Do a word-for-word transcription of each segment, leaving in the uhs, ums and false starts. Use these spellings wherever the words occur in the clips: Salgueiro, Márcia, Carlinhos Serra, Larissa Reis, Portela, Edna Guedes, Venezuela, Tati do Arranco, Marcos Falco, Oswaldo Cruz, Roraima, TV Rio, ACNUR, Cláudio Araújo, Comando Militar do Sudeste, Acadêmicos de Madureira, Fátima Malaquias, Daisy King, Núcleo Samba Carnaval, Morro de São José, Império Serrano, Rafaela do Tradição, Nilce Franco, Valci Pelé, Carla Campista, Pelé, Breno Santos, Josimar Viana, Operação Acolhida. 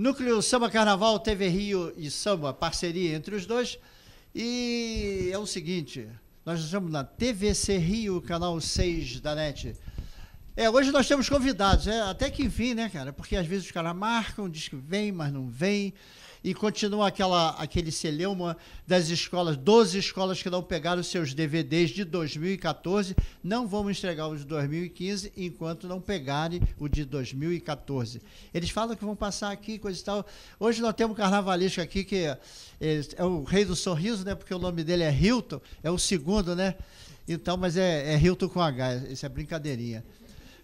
Núcleo Samba Carnaval, T V Rio e Samba, parceria entre os dois. E é o seguinte, nós estamos na T V C Rio, canal seis da NET. É, hoje nós temos convidados, é, até que enfim, né, cara? Porque às vezes os caras marcam, diz que vem, mas não vem, e continua aquela, aquele celeuma das escolas, doze escolas que não pegaram seus D V Ds de dois mil e quatorze, não vamos entregar os de dois mil e quinze enquanto não pegarem o de dois mil e quatorze. Eles falam que vão passar aqui, coisa e tal. Hoje nós temos um carnavalesco aqui que é, é o rei do sorriso, né? Porque o nome dele é Hilton, é o segundo, né? Então, mas é, é Hilton com H, isso é brincadeirinha.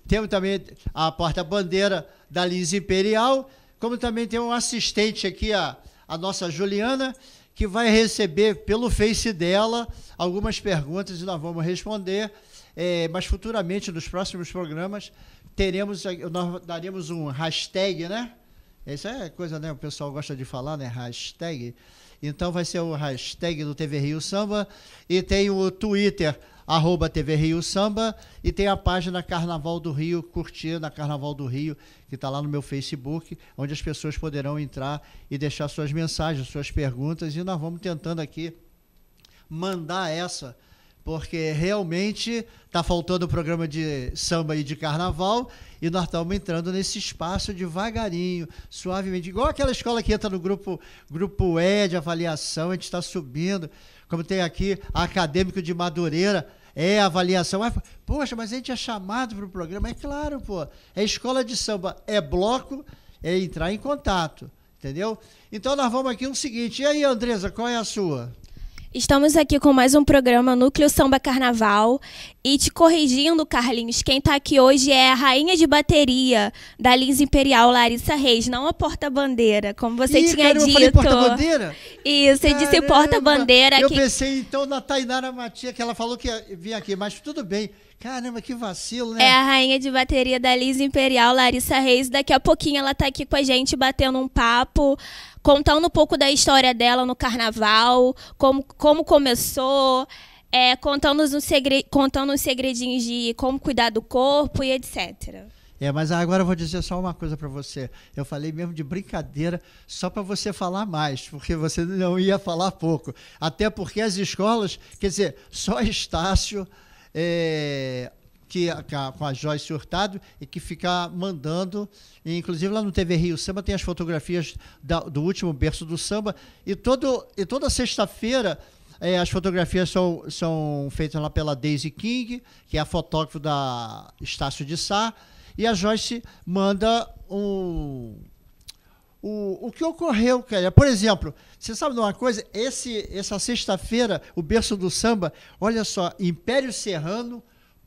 Temos também a porta-bandeira da Lins Imperial, como também tem um assistente aqui, a, a nossa Juliana, que vai receber pelo Face dela algumas perguntas e nós vamos responder, é, mas futuramente, nos próximos programas, teremos, nós daremos um hashtag, né? Isso é coisa, né? O pessoal gosta de falar, né? Hashtag. Então vai ser o hashtag do T V Rio Samba e tem o Twitter, arroba T V Rio Samba, e tem a página Carnaval do Rio, curtir na Carnaval do Rio, que está lá no meu Facebook, onde as pessoas poderão entrar e deixar suas mensagens, suas perguntas, e nós vamos tentando aqui mandar essa, porque realmente está faltando o programa de samba e de carnaval, e nós estamos entrando nesse espaço devagarinho, suavemente, igual aquela escola que entra no grupo, grupo E de avaliação, a gente está subindo, como tem aqui, Acadêmico de Madureira, é avaliação. Mas, poxa, mas a gente é chamado para o programa? É claro, pô. É escola de samba, é bloco, é entrar em contato, entendeu? Então, nós vamos aqui no seguinte. E aí, Andreza, qual é a sua? Estamos aqui com mais um programa Núcleo Samba Carnaval. E te corrigindo, Carlinhos, quem está aqui hoje é a rainha de bateria da Lins Imperial, Larissa Reis, não a porta-bandeira, como você Ih, tinha cara, dito. Eu falei porta-bandeira? Isso, você disse porta-bandeira. Eu que... pensei então na Tainara Matia, que ela falou que vinha aqui, mas tudo bem. Caramba, que vacilo, né? É a rainha de bateria da Lins Imperial, Larissa Reis. Daqui a pouquinho ela está aqui com a gente, batendo um papo, contando um pouco da história dela no carnaval, como, como começou... É, contando uns segre... contando uns segredinhos de como cuidar do corpo e etcétera. É, mas agora eu vou dizer só uma coisa para você. Eu falei mesmo de brincadeira só para você falar mais, porque você não ia falar pouco. Até porque as escolas, quer dizer, só Estácio, é, que, com a Joyce Hurtado, e que fica mandando, inclusive lá no T V Rio Samba tem as fotografias da, do último berço do samba, e, todo, e toda sexta-feira... É, as fotografias são, são feitas lá pela Daisy King, que é a fotógrafa da Estácio de Sá, e a Joyce manda um, um, o que ocorreu, cara. Por exemplo, você sabe de uma coisa? Esse, essa sexta-feira, o berço do samba, olha só, Império Serrano,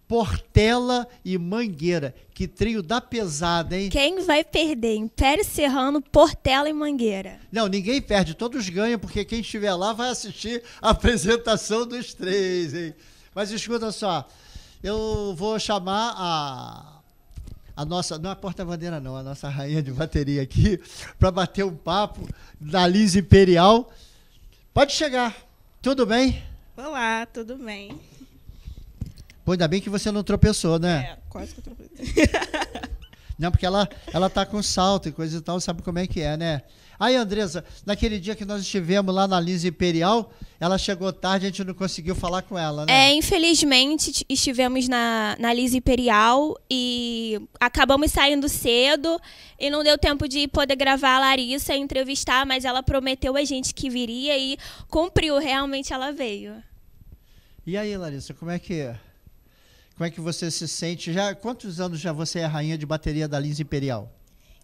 Portela e Mangueira. Que trio da pesada, hein? Quem vai perder? Império Serrano, Portela e Mangueira. Não, ninguém perde, todos ganham, porque quem estiver lá vai assistir a apresentação dos três, hein? Mas escuta só, eu vou chamar a, a nossa, não a porta-bandeira não, a nossa rainha de bateria aqui, para bater um papo da Lins Imperial. Pode chegar, tudo bem? Olá, tudo bem. Pô, ainda bem que você não tropeçou, né? É, quase que eu tropecei. Não, porque ela, ela tá com salto e coisa e tal, sabe como é que é, né? Aí, Andreza, naquele dia que nós estivemos lá na Lins Imperial, ela chegou tarde, a gente não conseguiu falar com ela, né? É, infelizmente, estivemos na, na Lins Imperial e acabamos saindo cedo e não deu tempo de poder gravar a Larissa e entrevistar, mas ela prometeu a gente que viria e cumpriu, realmente ela veio. E aí, Larissa, como é que é? Como é que você se sente? Já, quantos anos já você é rainha de bateria da Lins Imperial?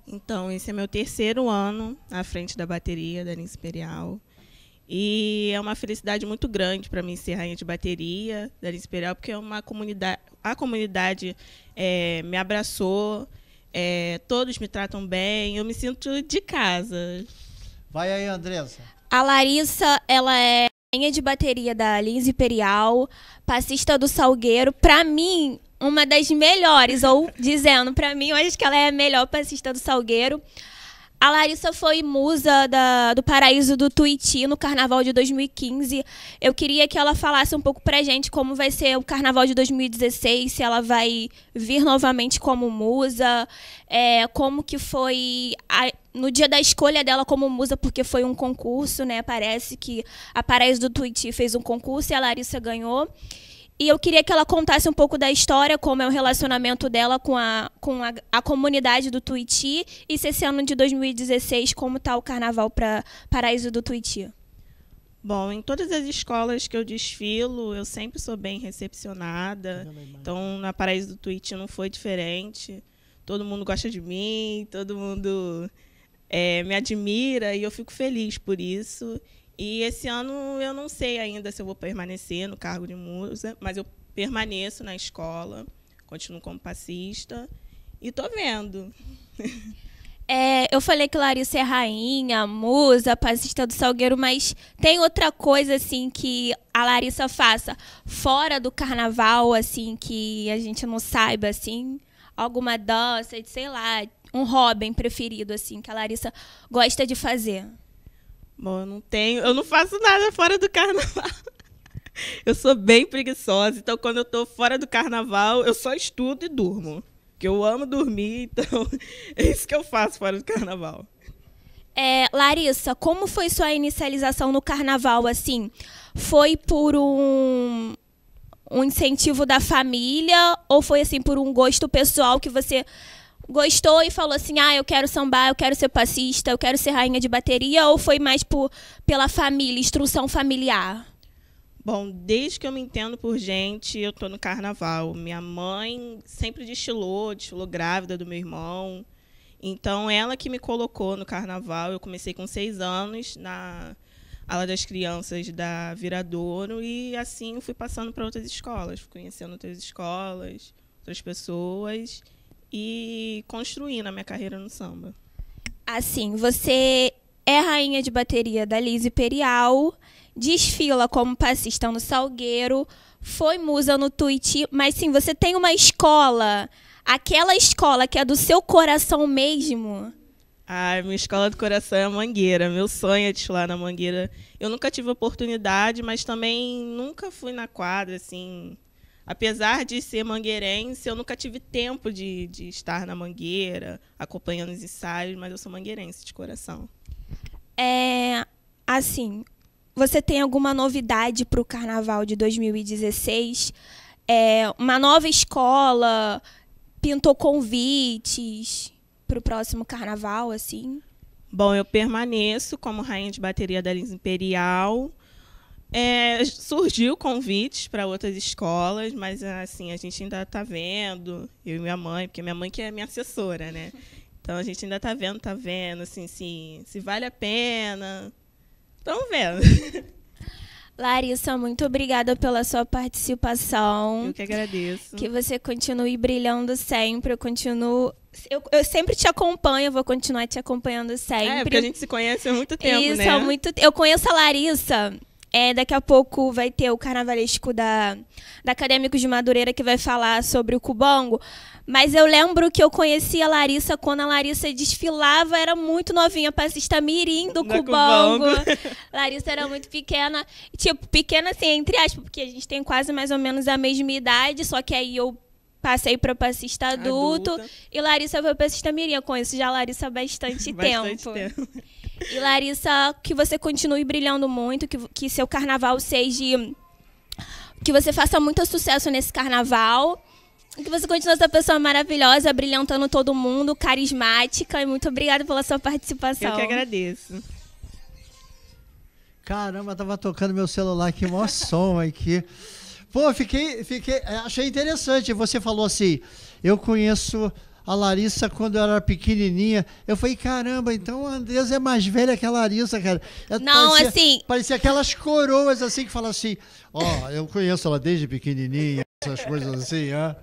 Então, esse é meu terceiro ano à frente da bateria da Lins Imperial. E é uma felicidade muito grande para mim ser rainha de bateria da Lins Imperial, porque é uma comunidade, a comunidade é, me abraçou, é, todos me tratam bem, eu me sinto de casa. Vai aí, Andreza. A Larissa, ela é... rainha de bateria da Lins Imperial, passista do Salgueiro, para mim, uma das melhores, ou dizendo, para mim, eu acho que ela é a melhor passista do Salgueiro. A Larissa foi musa da, do Paraíso do Tuiuti no Carnaval de dois mil e quinze. Eu queria que ela falasse um pouco pra gente como vai ser o Carnaval de dois mil e dezesseis, se ela vai vir novamente como musa, é, como que foi a, no dia da escolha dela como musa, porque foi um concurso, né? Parece que a Paraíso do Tuiuti fez um concurso e a Larissa ganhou. E eu queria que ela contasse um pouco da história, como é o relacionamento dela com a, com a, a comunidade do Tuiuti e se esse ano de dois mil e dezesseis, como está o carnaval para Paraíso do Tuiuti. Bom, em todas as escolas que eu desfilo, eu sempre sou bem recepcionada. Então, na Paraíso do Tuiuti não foi diferente. Todo mundo gosta de mim, todo mundo é, me admira e eu fico feliz por isso. E esse ano eu não sei ainda se eu vou permanecer no cargo de musa, mas eu permaneço na escola, continuo como passista e tô vendo. É, eu falei que Larissa é rainha, musa, passista do Salgueiro, mas tem outra coisa assim que a Larissa faça fora do carnaval, assim, que a gente não saiba, assim, alguma dança, sei lá, um hobby preferido assim que a Larissa gosta de fazer? Bom, eu não tenho, eu não faço nada fora do carnaval. Eu sou bem preguiçosa, então quando eu tô fora do carnaval, eu só estudo e durmo. Porque eu amo dormir, então é isso que eu faço fora do carnaval. É, Larissa, como foi sua inicialização no carnaval, assim? Foi por um, um incentivo da família ou foi assim por um gosto pessoal que você gostou e falou assim, ah, eu quero sambar, eu quero ser passista, eu quero ser rainha de bateria, ou foi mais por, pela família, instrução familiar? Bom, desde que eu me entendo por gente, eu tô no carnaval. Minha mãe sempre desfilou, desfilou grávida do meu irmão. Então, ela que me colocou no carnaval. Eu comecei com seis anos na ala das crianças da Viradouro e assim eu fui passando para outras escolas, fui conhecendo outras escolas, outras pessoas e construindo a minha carreira no samba. Assim, você é rainha de bateria da Lins Imperial, desfila como passista no Salgueiro, foi musa no Tuiuti, mas sim, você tem uma escola, aquela escola que é do seu coração mesmo? Ah, minha escola do coração é a Mangueira, meu sonho é desfilar na Mangueira. Eu nunca tive oportunidade, mas também nunca fui na quadra, assim. Apesar de ser mangueirense, eu nunca tive tempo de, de estar na Mangueira, acompanhando os ensaios, mas eu sou mangueirense de coração. É, assim, você tem alguma novidade para o Carnaval de dois mil e dezesseis? É, uma nova escola, pintou convites para o próximo Carnaval, assim? Bom, eu permaneço como rainha de bateria da Lins Imperial. É, surgiu convites para outras escolas, mas assim a gente ainda está vendo, eu e minha mãe, porque minha mãe que é minha assessora, né? Então a gente ainda está vendo, está vendo, assim, se, se vale a pena. Estamos vendo. Larissa, muito obrigada pela sua participação. Eu que agradeço. Que você continue brilhando sempre, eu continuo... Eu, eu sempre te acompanho, eu vou continuar te acompanhando sempre. É, porque a gente se conhece há muito tempo, Isso, né? Isso, há muito tempo. Eu conheço a Larissa... É, daqui a pouco vai ter o carnavalesco da, da Acadêmicos de Madureira que vai falar sobre o Cubango. Mas eu lembro que eu conheci a Larissa quando a Larissa desfilava, era muito novinha, passista mirim do Cubango. Larissa era muito pequena, tipo, pequena assim, entre aspas, porque a gente tem quase mais ou menos a mesma idade, só que aí eu passei para passista adulto. Adulta. E Larissa foi passista mirim. Eu conheço já a Larissa há bastante, bastante tempo. tempo. E Larissa, que você continue brilhando muito, que, que seu carnaval seja... Que você faça muito sucesso nesse carnaval. E que você continue essa pessoa maravilhosa, brilhantando todo mundo, carismática. E muito obrigada pela sua participação. Eu que agradeço. Caramba, tava tocando meu celular aqui, mó som aqui. Pô, fiquei, fiquei, achei interessante. Você falou assim, eu conheço a Larissa quando eu era pequenininha. Eu falei, caramba, então a Andreza é mais velha que a Larissa, cara. Ela não, parecia, assim... Parecia aquelas coroas assim que falam assim, ó, oh, eu conheço ela desde pequenininha. essas coisas assim, hã?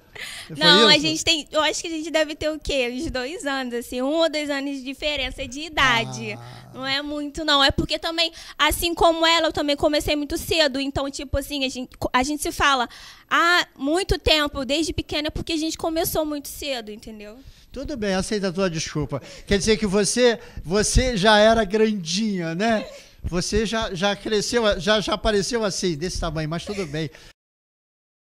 Foi não, isso? A gente tem... Eu acho que a gente deve ter o quê? Uns dois anos, assim. Um ou dois anos de diferença de idade. Ah. Não é muito, não. É porque também, assim como ela, eu também comecei muito cedo. Então, tipo assim, a gente, a gente se fala há muito tempo, desde pequena, porque a gente começou muito cedo, entendeu? Tudo bem, aceita a tua desculpa. Quer dizer que você, você já era grandinha, né? Você já, já cresceu, já, já apareceu assim, desse tamanho, mas tudo bem.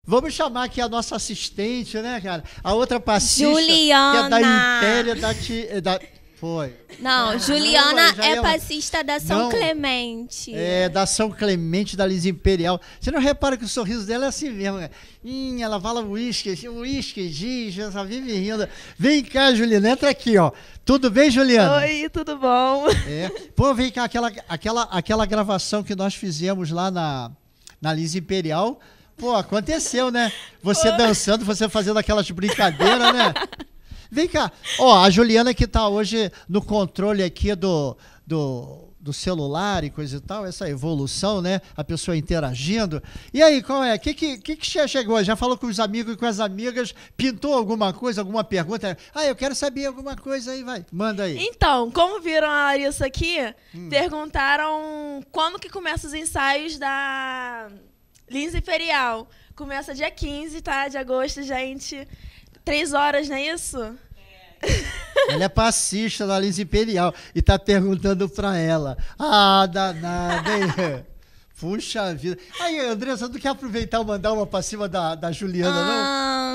Vamos chamar aqui a nossa assistente, né, cara? A outra passista, Juliana, que é da Império, da... Ti, da foi. Não, ah, Juliana não, é passista da São não, Clemente. É, da São Clemente, da Lins Imperial. Você não repara que o sorriso dela é assim mesmo, né? Hum, ela fala uísque, uísque, giz, ela vive rindo. Vem cá, Juliana, entra aqui, ó. Tudo bem, Juliana? Oi, tudo bom? É. Pô, vem cá, aquela, aquela, aquela gravação que nós fizemos lá na, na Lins Imperial... Pô, aconteceu, né? Você Pô. dançando, você fazendo aquelas brincadeiras, né? Vem cá. Ó, a Juliana que tá hoje no controle aqui do, do, do celular e coisa e tal, essa evolução, né? A pessoa interagindo. E aí, qual é? O que que, que que chegou? Já falou com os amigos e com as amigas? Pintou alguma coisa, alguma pergunta? Ah, eu quero saber alguma coisa aí, vai. Manda aí. Então, como viram a Larissa aqui, hum. perguntaram quando que começam os ensaios da... Lins Imperial. Começa dia quinze, tá? De agosto, gente. Três horas, não é isso? É. Ela é passista da Lins Imperial e tá perguntando pra ela. Ah, danada, hein? Puxa vida. Aí, Andreza, não quer aproveitar e mandar uma pra cima da, da Juliana,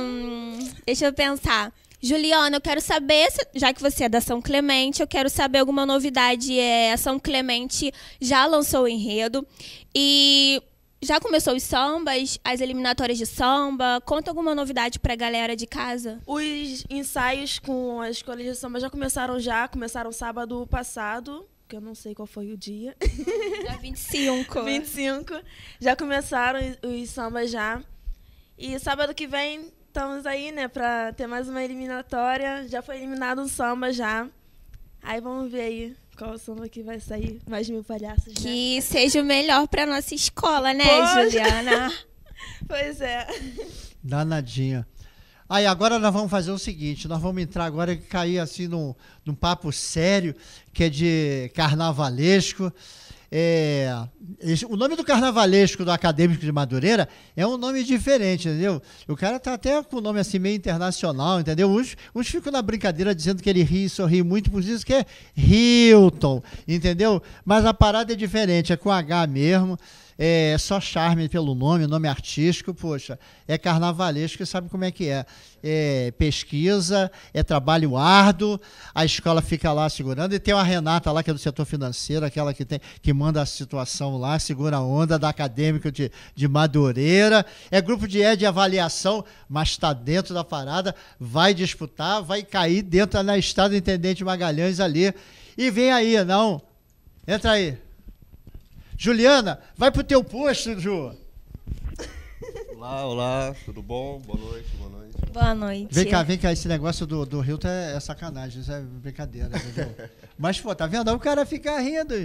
hum, não? Deixa eu pensar. Juliana, eu quero saber, se, já que você é da São Clemente, eu quero saber alguma novidade. É, a São Clemente já lançou o enredo e... Já começou os sambas, as eliminatórias de samba? Conta alguma novidade pra galera de casa? Os ensaios com as escolas de samba já começaram já, começaram sábado passado, que eu não sei qual foi o dia. Dia vinte e cinco. vinte e cinco. Já começaram os sambas já. E sábado que vem estamos aí, né, pra ter mais uma eliminatória. Já foi eliminado um samba já. Aí vamos ver aí. Qual o samba que vai sair? Mais mil palhaços, né? Que seja o melhor pra nossa escola, né, Poxa. Juliana? Pois é. Danadinha. Aí, agora nós vamos fazer o seguinte, nós vamos entrar agora e cair assim num, num papo sério, que é de carnavalesco. É, esse, o nome do carnavalesco do Acadêmico de Madureira é um nome diferente, entendeu? O cara tá até com o nome assim meio internacional, entendeu? Uns, uns ficam na brincadeira dizendo que ele ri e sorri muito, por isso que é Hilton, entendeu? Mas a parada é diferente, é com H mesmo, é só charme pelo nome, nome artístico, poxa, é carnavalesco e sabe como é que é. É pesquisa, é trabalho árduo, a escola fica lá segurando, e tem a Renata lá, que é do setor financeiro, aquela que, tem, que manda a situação lá, segura a onda da Acadêmica de, de Madureira, é grupo de é de avaliação, mas está dentro da parada, vai disputar, vai cair dentro na estrada do Intendente Magalhães ali, e vem aí, não, entra aí. Juliana, vai pro teu posto, Ju. Olá, olá, tudo bom? Boa noite, boa noite. Boa noite. Vem cá, vem cá, esse negócio do, do Hilton é, é sacanagem, isso é brincadeira, entendeu? Mas, pô, tá vendo? O cara fica rindo.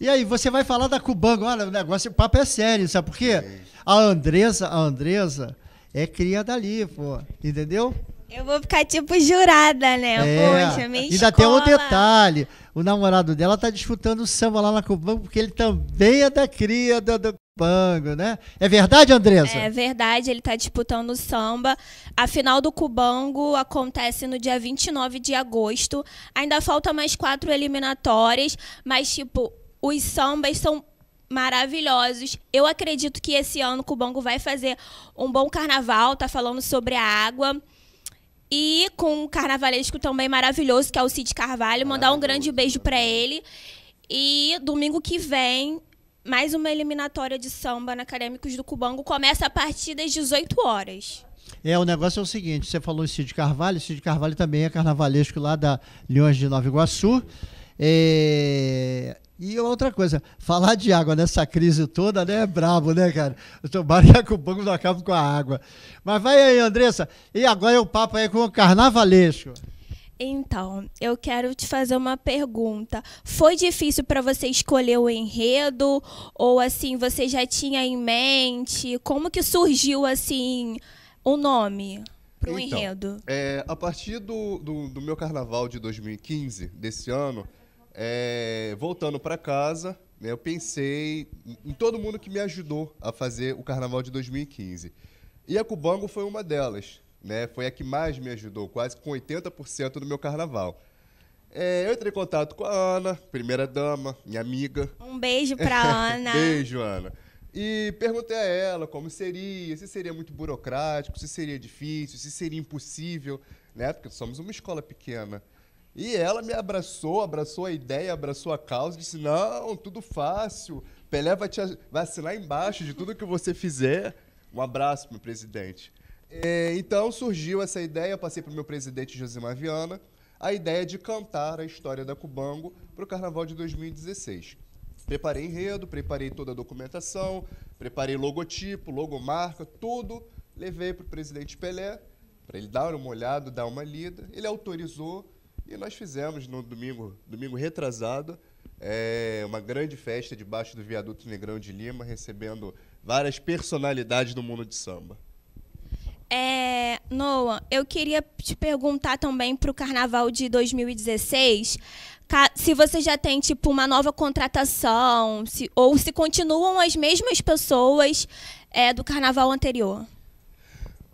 E aí, você vai falar da Cubango, olha, o negócio, o papo é sério, sabe por quê? A Andreza, a Andreza é cria dali, pô, entendeu? Eu vou ficar tipo jurada, né? É, poxa, minha escola. Ainda tem um detalhe, o namorado dela tá disputando o samba lá na Cubango, porque ele também é da cria da... da... Cubango, né? É verdade, Andreza? É verdade, ele está disputando o samba. A final do Cubango acontece no dia vinte e nove de agosto. Ainda falta mais quatro eliminatórias, mas, tipo, os sambas são maravilhosos. Eu acredito que esse ano o Cubango vai fazer um bom carnaval, tá falando sobre a água. E com um carnavalesco também maravilhoso, que é o Cid Carvalho. Mandar um grande beijo para ele. E domingo que vem... Mais uma eliminatória de samba na Acadêmicos do Cubango. Começa a partir das dezoito horas. É, o negócio é o seguinte, você falou em Cid Carvalho, Cid Carvalho também é carnavalesco lá da Leões de Nova Iguaçu. É... E outra coisa, falar de água nessa crise toda, né, é brabo, né, cara? Tomara que a Cubango não acabe com a água. Mas vai aí, Andreza. E agora é o papo aí com o carnavalesco. Então, eu quero te fazer uma pergunta. Foi difícil para você escolher o enredo? Ou, assim, você já tinha em mente? Como que surgiu, assim, o nome para o então, enredo? É, a partir do, do, do meu carnaval de dois mil e quinze, desse ano, é, voltando para casa, né, eu pensei em todo mundo que me ajudou a fazer o carnaval de dois mil e quinze. E a Cubango foi uma delas. Né, foi a que mais me ajudou, quase com oitenta por cento do meu carnaval. É, eu entrei em contato com a Ana, primeira dama, minha amiga. Um beijo para a Ana. Beijo, Ana. E perguntei a ela como seria, se seria muito burocrático, se seria difícil, se seria impossível, né, porque somos uma escola pequena. E ela me abraçou, abraçou a ideia, abraçou a causa, disse, não, tudo fácil, Pelé vai, te, vai assinar embaixo de tudo que você fizer. Um abraço, meu presidente. É, então surgiu essa ideia, eu passei para o meu presidente Josimar Viana, a ideia de cantar a história da Cubango para o Carnaval de dois mil e dezesseis. Preparei enredo, preparei toda a documentação, preparei logotipo, logomarca, tudo, levei para o presidente Pelé, para ele dar uma olhada, dar uma lida, ele autorizou e nós fizemos no domingo, domingo retrasado, é, uma grande festa debaixo do viaduto Negrão de Lima, recebendo várias personalidades do mundo de samba. É, Noah, eu queria te perguntar também para o Carnaval de dois mil e dezesseis, se você já tem tipo uma nova contratação, se, ou se continuam as mesmas pessoas é, do Carnaval anterior.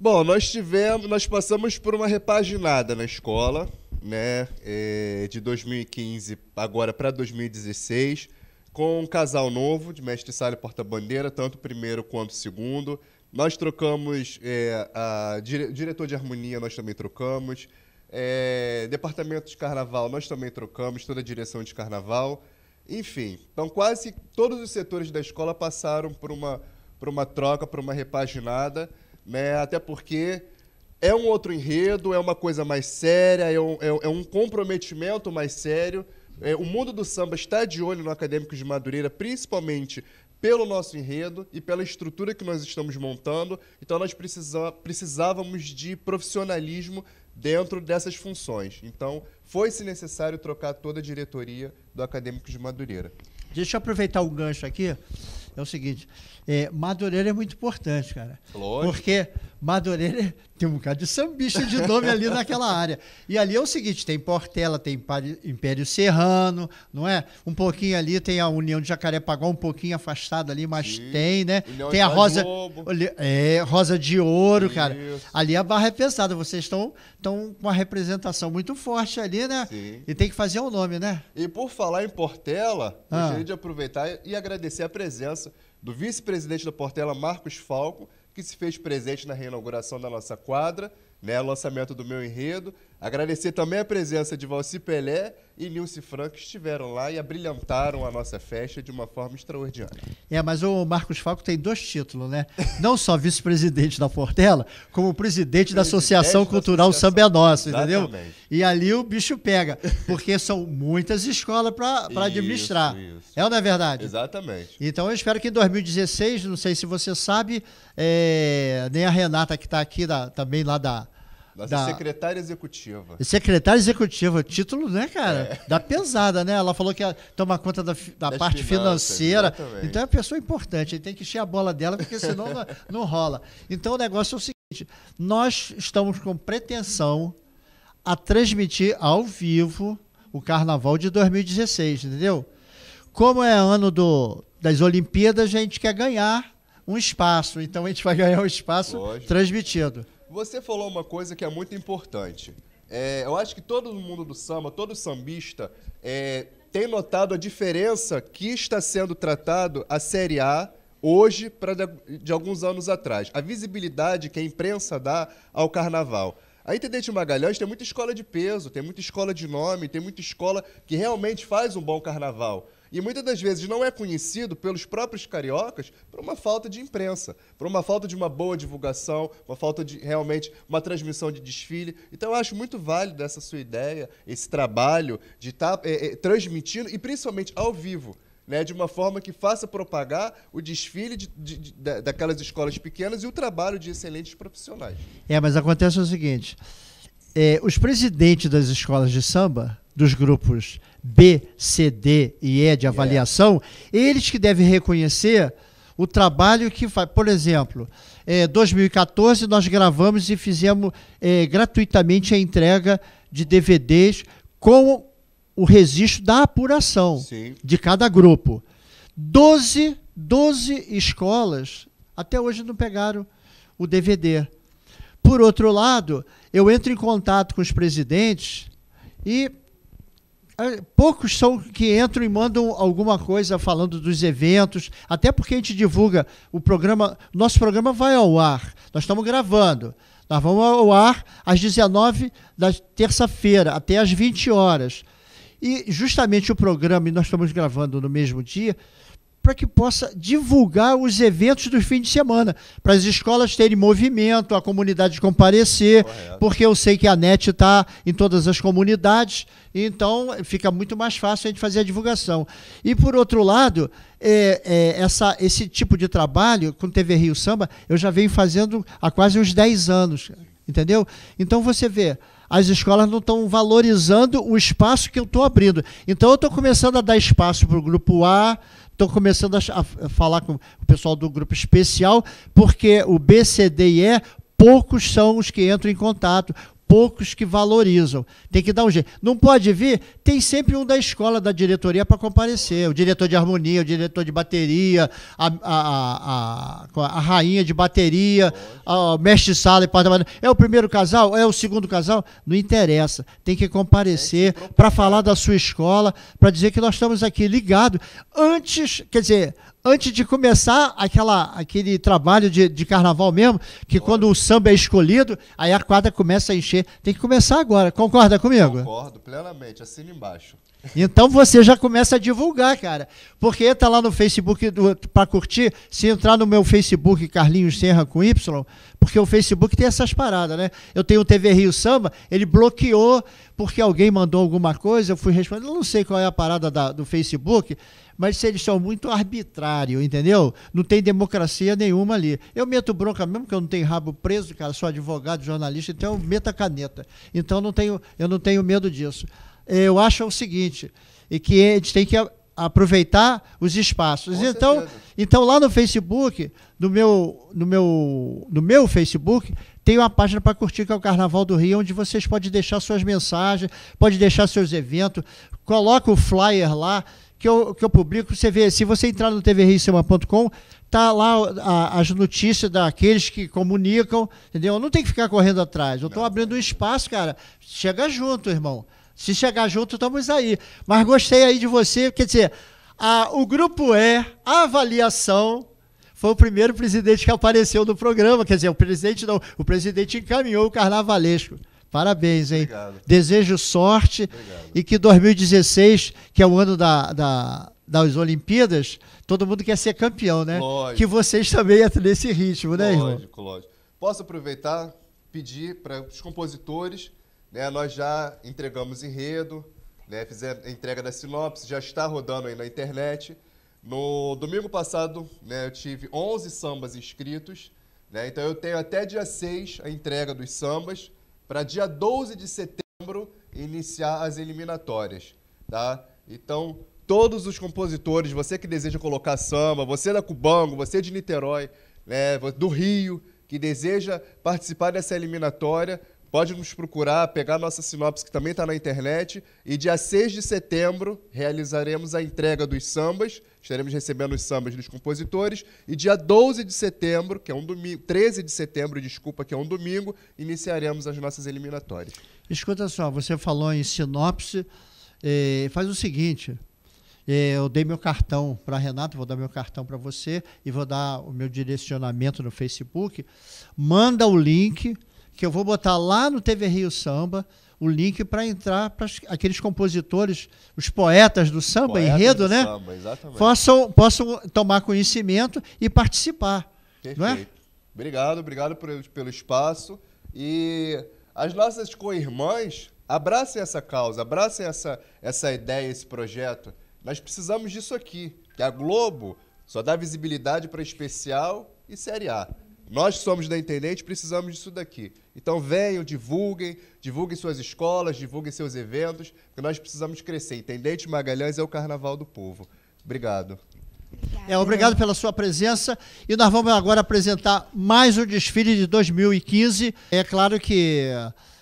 Bom, nós tivemos, nós passamos por uma repaginada na escola, né, é, de dois mil e quinze agora para dois mil e dezesseis, com um casal novo de mestre sala e porta-bandeira, tanto o primeiro quanto o segundo. Nós trocamos, é, a dire diretor de harmonia nós também trocamos, é, departamento de carnaval nós também trocamos, toda a direção de carnaval, enfim. Então quase todos os setores da escola passaram por uma, por uma troca, por uma repaginada, né? Até porque é um outro enredo, é uma coisa mais séria, é um, é um comprometimento mais sério. É, o mundo do samba está de olho no Acadêmicos de Madureira, principalmente pelo nosso enredo e pela estrutura que nós estamos montando, então nós precisa, precisávamos de profissionalismo dentro dessas funções. Então, foi-se necessário trocar toda a diretoria do Acadêmicos de Madureira. Deixa eu aproveitar o gancho aqui, é o seguinte, é, Madureira é muito importante, cara. Lógico. Porque Madureira tem um bocado de sambista de nome ali naquela área. E ali é o seguinte, tem Portela, tem Império Serrano, não é? Um pouquinho ali tem a União de Jacarepaguá, um pouquinho afastado ali, mas sim, tem, né? União tem a Rosa, é, Rosa de Ouro, isso, cara. Ali a barra é pesada, vocês estão com uma representação muito forte ali, né? Sim. E tem que fazer o um nome, né? E por falar em Portela, ah. eu gostaria de aproveitar e agradecer a presença do vice-presidente da Portela, Marcos Falco, que se fez presente na reinauguração da nossa quadra, né, lançamento do meu enredo. Agradecer também a presença de Valci Pelé e Nilce Franco, que estiveram lá e abrilhantaram a nossa festa de uma forma extraordinária. É, mas o Marcos Falco tem dois títulos, né? Não só vice-presidente da Portela, como presidente da Associação da Cultural Associação. Samba é Nosso, entendeu? Exatamente. E ali o bicho pega, porque são muitas escolas para administrar. Isso. É ou não é verdade? Exatamente. Então eu espero que em dois mil e dezesseis, não sei se você sabe, é, nem a Renata que está aqui, da, também lá da... Nossa da... secretária executiva. Secretária executiva, título, né, cara? É. Da pesada, né? Ela falou que ela toma conta da, da parte finanças, financeira. Exatamente. Então é uma pessoa importante, ele tem que encher a bola dela, porque senão não, não rola. Então o negócio é o seguinte, nós estamos com pretensão a transmitir ao vivo o Carnaval de dois mil e dezesseis, entendeu? Como é ano do, das Olimpíadas, a gente quer ganhar um espaço, então a gente vai ganhar um espaço lógico. Transmitido. Você falou uma coisa que é muito importante. É, eu acho que todo mundo do samba, todo sambista, é, tem notado a diferença que está sendo tratado a Série A hoje para de, de alguns anos atrás. A visibilidade que a imprensa dá ao carnaval. A Intendente Magalhães tem muita escola de peso, tem muita escola de nome, tem muita escola que realmente faz um bom carnaval. E muitas das vezes não é conhecido pelos próprios cariocas por uma falta de imprensa, por uma falta de uma boa divulgação, uma falta de realmente uma transmissão de desfile. Então eu acho muito válido essa sua ideia, esse trabalho de estar é, é, transmitindo e principalmente ao vivo, né, de uma forma que faça propagar o desfile de, de, de, daquelas escolas pequenas e o trabalho de excelentes profissionais. É, mas acontece o seguinte, é, os presidentes das escolas de samba, dos grupos B, C, D e E de avaliação, yeah. eles que devem reconhecer o trabalho que faz. Por exemplo, em é, dois mil e quatorze nós gravamos e fizemos é, gratuitamente a entrega de D V Ds com o registro da apuração Sim. de cada grupo. doze, doze escolas até hoje não pegaram o D V D. Por outro lado, eu entro em contato com os presidentes e poucos são que entram e mandam alguma coisa falando dos eventos, até porque a gente divulga o programa, nosso programa vai ao ar, nós estamos gravando, nós vamos ao ar às dezenove da terça-feira, até às vinte horas. E justamente o programa, e nós estamos gravando no mesmo dia, para que possa divulgar os eventos do fim de semana, para as escolas terem movimento, a comunidade comparecer, Correto. Porque eu sei que a NET está em todas as comunidades, então fica muito mais fácil a gente fazer a divulgação. E, por outro lado, é, é, essa, esse tipo de trabalho com T V Rio Samba, eu já venho fazendo há quase uns dez anos, entendeu? Então, você vê... As escolas não estão valorizando o espaço que eu estou abrindo. Então, eu estou começando a dar espaço para o grupo A, estou começando a, a falar com o pessoal do grupo especial, porque o B, C, D e E, poucos são os que entram em contato, poucos que valorizam. Tem que dar um jeito. Não pode vir, tem sempre um da escola, da diretoria, para comparecer. O diretor de harmonia, o diretor de bateria, a, a, a, a, a rainha de bateria, o mestre de sala e porta-bandeira. É o primeiro casal? É o segundo casal? Não interessa. Tem que comparecer para falar da sua escola, para dizer que nós estamos aqui ligados. Antes, quer dizer... Antes de começar aquela, aquele trabalho de, de carnaval mesmo, que Olha. Quando o samba é escolhido, aí a quadra começa a encher. Tem que começar agora. Concorda comigo? Concordo plenamente. Assina embaixo. Então você já começa a divulgar, cara. Porque entra lá no Facebook para curtir. Se entrar no meu Facebook, Carlinhos Serra com Y, porque o Facebook tem essas paradas, né? Eu tenho o T V Rio Samba, ele bloqueou porque alguém mandou alguma coisa. Eu fui respondendo. Eu não sei qual é a parada da, do Facebook. Mas eles são muito arbitrários, entendeu? Não tem democracia nenhuma ali. Eu meto bronca mesmo, que eu não tenho rabo preso, cara, sou advogado, jornalista, então eu meto a caneta. Então não tenho, eu não tenho medo disso. Eu acho o seguinte, é que a gente tem que aproveitar os espaços. Com então, certeza. Então, lá no Facebook, no meu, no meu, no meu Facebook, tem uma página para curtir, que é o Carnaval do Rio, onde vocês podem deixar suas mensagens, pode deixar seus eventos, coloca o flyer lá, Que eu, que eu publico, você vê, se você entrar no T V Rio Samba ponto com, tá lá a, as notícias daqueles que comunicam, entendeu? Não tem que ficar correndo atrás. Eu estou abrindo um espaço, cara. Chega junto, irmão. Se chegar junto, estamos aí. Mas gostei aí de você, quer dizer, a, o grupo E, a avaliação, foi o primeiro presidente que apareceu no programa, quer dizer, o presidente não, o presidente encaminhou o carnavalesco. Parabéns, hein? Obrigado. Desejo sorte. Obrigado. E que dois mil e dezesseis, que é o ano da, da, das Olimpíadas, todo mundo quer ser campeão, né? Lógico. Que vocês também entram nesse ritmo, né, irmão? Lógico, lógico. Posso aproveitar, pedir para os compositores, né? Nós já entregamos enredo, né? Fizemos a entrega da sinopse, já está rodando aí na internet. No domingo passado, né, eu tive onze sambas inscritos, né? Então eu tenho até dia seis a entrega dos sambas, para dia doze de setembro iniciar as eliminatórias, tá? Então, todos os compositores, você que deseja colocar samba, você da Cubango, você de Niterói, né, do Rio, que deseja participar dessa eliminatória, pode nos procurar, pegar nossa sinopse que também está na internet, e dia seis de setembro realizaremos a entrega dos sambas, estaremos recebendo os sambas dos compositores, e dia doze de setembro, que é um domingo, treze de setembro, desculpa, que é um domingo, iniciaremos as nossas eliminatórias. Escuta só, você falou em sinopse, eh, faz o seguinte, eh, eu dei meu cartão para a Renata, vou dar meu cartão para você, e vou dar o meu direcionamento no Facebook, manda o link... que eu vou botar lá no T V Rio Samba o link para entrar para aqueles compositores, os poetas do samba, poetas enredo, do né? Samba, exatamente. Possam, possam tomar conhecimento e participar. Perfeito. Não é? Obrigado, obrigado por, pelo espaço. E as nossas co-irmãs, abracem essa causa, abracem essa, essa ideia, esse projeto. Nós precisamos disso aqui, que a Globo só dá visibilidade para especial e Série A. Nós somos da Intendente, precisamos disso daqui. Então venham, divulguem, divulguem suas escolas, divulguem seus eventos, porque nós precisamos crescer. Intendente Magalhães é o Carnaval do Povo. Obrigado. É, obrigado pela sua presença. E nós vamos agora apresentar mais um desfile de dois mil e quinze. É claro que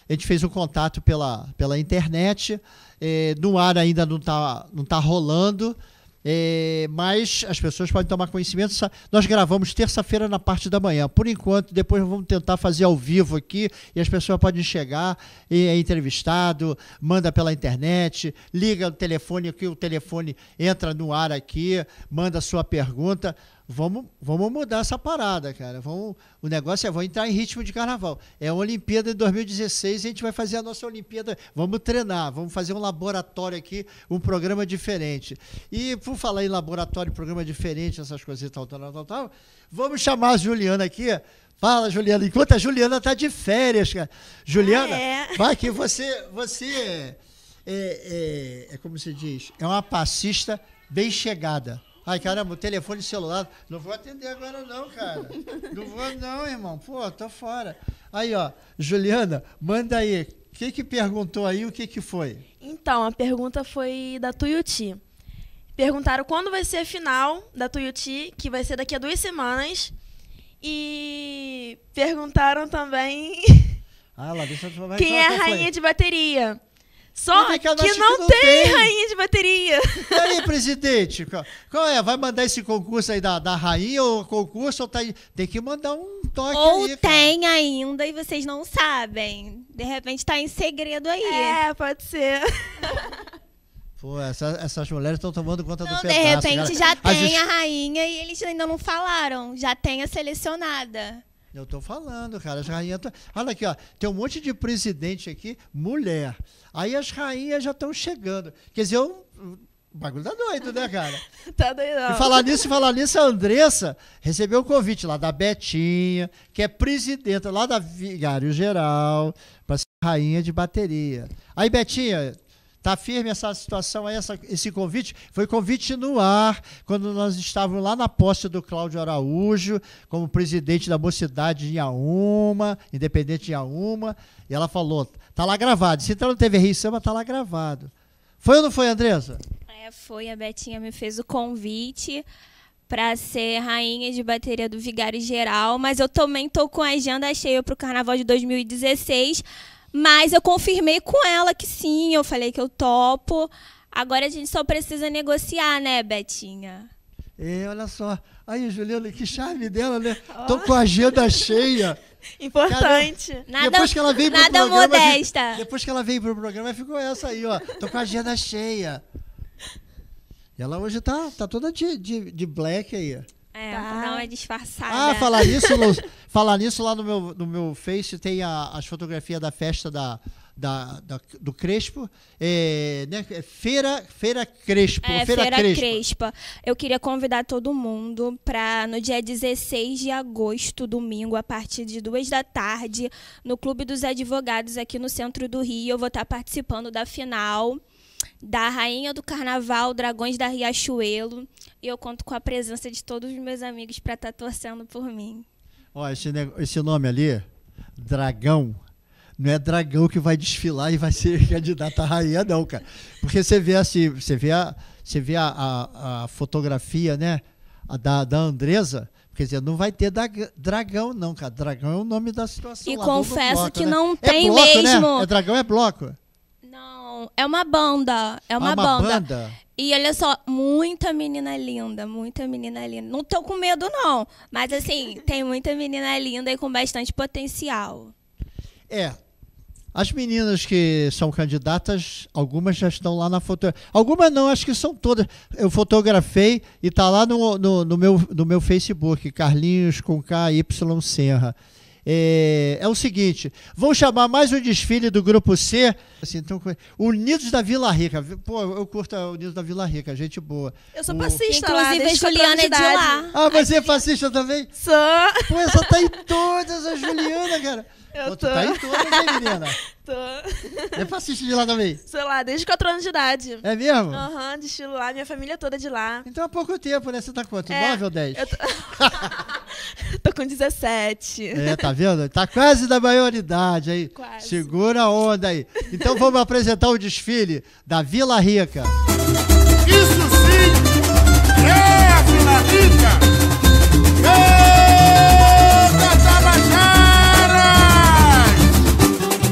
a gente fez um contato pela, pela internet. É, no ar ainda não está não tá rolando. É, mas as pessoas podem tomar conhecimento. Nós gravamos terça-feira na parte da manhã. Por enquanto, depois vamos tentar fazer ao vivo aqui e as pessoas podem chegar e é entrevistado, manda pela internet, liga o telefone aqui, o telefone entra no ar aqui, manda a sua pergunta. Vamos, vamos mudar essa parada, cara. Vamos, o negócio é vamos entrar em ritmo de carnaval. É a Olimpíada de dois mil e dezesseis, a gente vai fazer a nossa Olimpíada. Vamos treinar, vamos fazer um laboratório aqui, um programa diferente. E por falar em laboratório, programa diferente, essas coisas e tal, tal, tal, tal, vamos chamar a Juliana aqui. Fala, Juliana. Enquanto a Juliana está de férias, cara. Juliana, é. vai que você, você é, é, é como se diz, é uma passista bem chegada. Ai, caramba, o telefone celular. Não vou atender agora, não, cara. Não vou, não, irmão. Pô, tô fora. Aí, ó, Juliana, manda aí. O que que perguntou aí? O que que foi? Então, a pergunta foi da Tuiuti. Perguntaram quando vai ser a final da Tuiuti, que vai ser daqui a duas semanas. E perguntaram também ah, lá, deixa eu quem é a rainha de bateria. Só que, que não, não tem, tem rainha de bateria. E aí, presidente? Qual é? Vai mandar esse concurso aí da, da rainha ou concurso? Ou tá, tem que mandar um toque ou aí. Ou tem cara. Ainda e vocês não sabem. De repente tá em segredo aí. É, pode ser. Pô, essa, essas mulheres estão tomando conta não, do pedaço. De repente cara. já a tem just... a rainha e eles ainda não falaram. Já tem a selecionada. Eu tô falando, cara, as rainhas... Tô... Olha aqui, ó, tem um monte de presidente aqui, mulher. Aí as rainhas já estão chegando. Quer dizer, eu... o bagulho tá doido, né, cara? Tá doido. E falar nisso, falar nisso, a Andreza recebeu o convite lá da Betinha, que é presidenta lá da Vigário Geral, para ser rainha de bateria. Aí, Betinha... Tá firme essa situação aí, essa, esse convite? Foi convite no ar, quando nós estávamos lá na posse do Cláudio Araújo, como presidente da Mocidade de Inhaúma, independente de Inhaúma, e ela falou, tá lá gravado, se entrar no T V Rio Samba, tá lá gravado. Foi ou não foi, Andreza? É, foi, a Betinha me fez o convite para ser rainha de bateria do Vigário Geral, mas eu também tô com a agenda cheia pro Carnaval de dois mil e dezesseis, mas eu confirmei com ela que sim, eu falei que eu topo. Agora a gente só precisa negociar, né, Betinha? É, olha só. Aí, Juliana, que charme dela, né? Oh. Tô com a agenda cheia. Importante. Cara, nada depois que ela veio pro nada programa, modesta. Depois que ela veio pro programa, ficou essa aí, ó. Tô com a agenda cheia. E ela hoje tá, tá toda de, de, de black aí. É, tá. Não é disfarçada. Ah, falar nisso, falar nisso lá no meu, no meu Face tem a, as fotografias da festa da, da, da, do Crespo. É, né? Feira, feira Crespo. É, feira feira Crespa. Crespa. Eu queria convidar todo mundo para no dia dezesseis de agosto, domingo, a partir de duas da tarde, no Clube dos Advogados, aqui no centro do Rio. Eu vou estar participando da final da Rainha do Carnaval, Dragões da Riachuelo. E eu conto com a presença de todos os meus amigos para estar tá torcendo por mim. Ó, esse, esse nome ali, Dragão, não é dragão que vai desfilar e vai ser candidata à rainha, não, cara. Porque você vê assim, você vê a, você vê a, a, a fotografia, né? A da, da Andreza. Quer dizer, não vai ter dragão, não, cara. Dragão é o nome da situação. E lá, confesso bloco, que né? não tem é bloco, mesmo. Né? É dragão, é bloco. Não, é uma banda. É uma, ah, uma banda. banda. E olha só, muita menina linda, muita menina linda. Não tô com medo, não. Mas, assim, tem muita menina linda e com bastante potencial. É. As meninas que são candidatas, algumas já estão lá na fotografia. Algumas não, acho que são todas. Eu fotografei e tá lá no, no, no, meu, no meu Facebook, Carlinhos com K Y Serra. É, é o seguinte, vão chamar mais um desfile do Grupo C, assim, então, Unidos da Vila Rica. Pô, eu curto a Unidos da Vila Rica, gente boa. Eu sou passista, o... inclusive lá, a Juliana é de lá. Ah, mas você é passista também? Sou. Pô, essa tá em todas, a Juliana, cara. Eu Pô, tô. Tu tá em todas, hein, menina? Tô. É passista de lá também? Sou lá, desde quatro anos de idade. É mesmo? Aham, uhum, destilo lá, minha família toda é de lá. Então há pouco tempo, né? Você tá quanto? nove ou dez? Eu tô... com dezessete. É, tá vendo? Tá quase da maioridade aí. Quase. Segura a onda aí. Então vamos apresentar o desfile da Vila Rica. Isso sim é a Vila Rica! Ô, Catabajaras!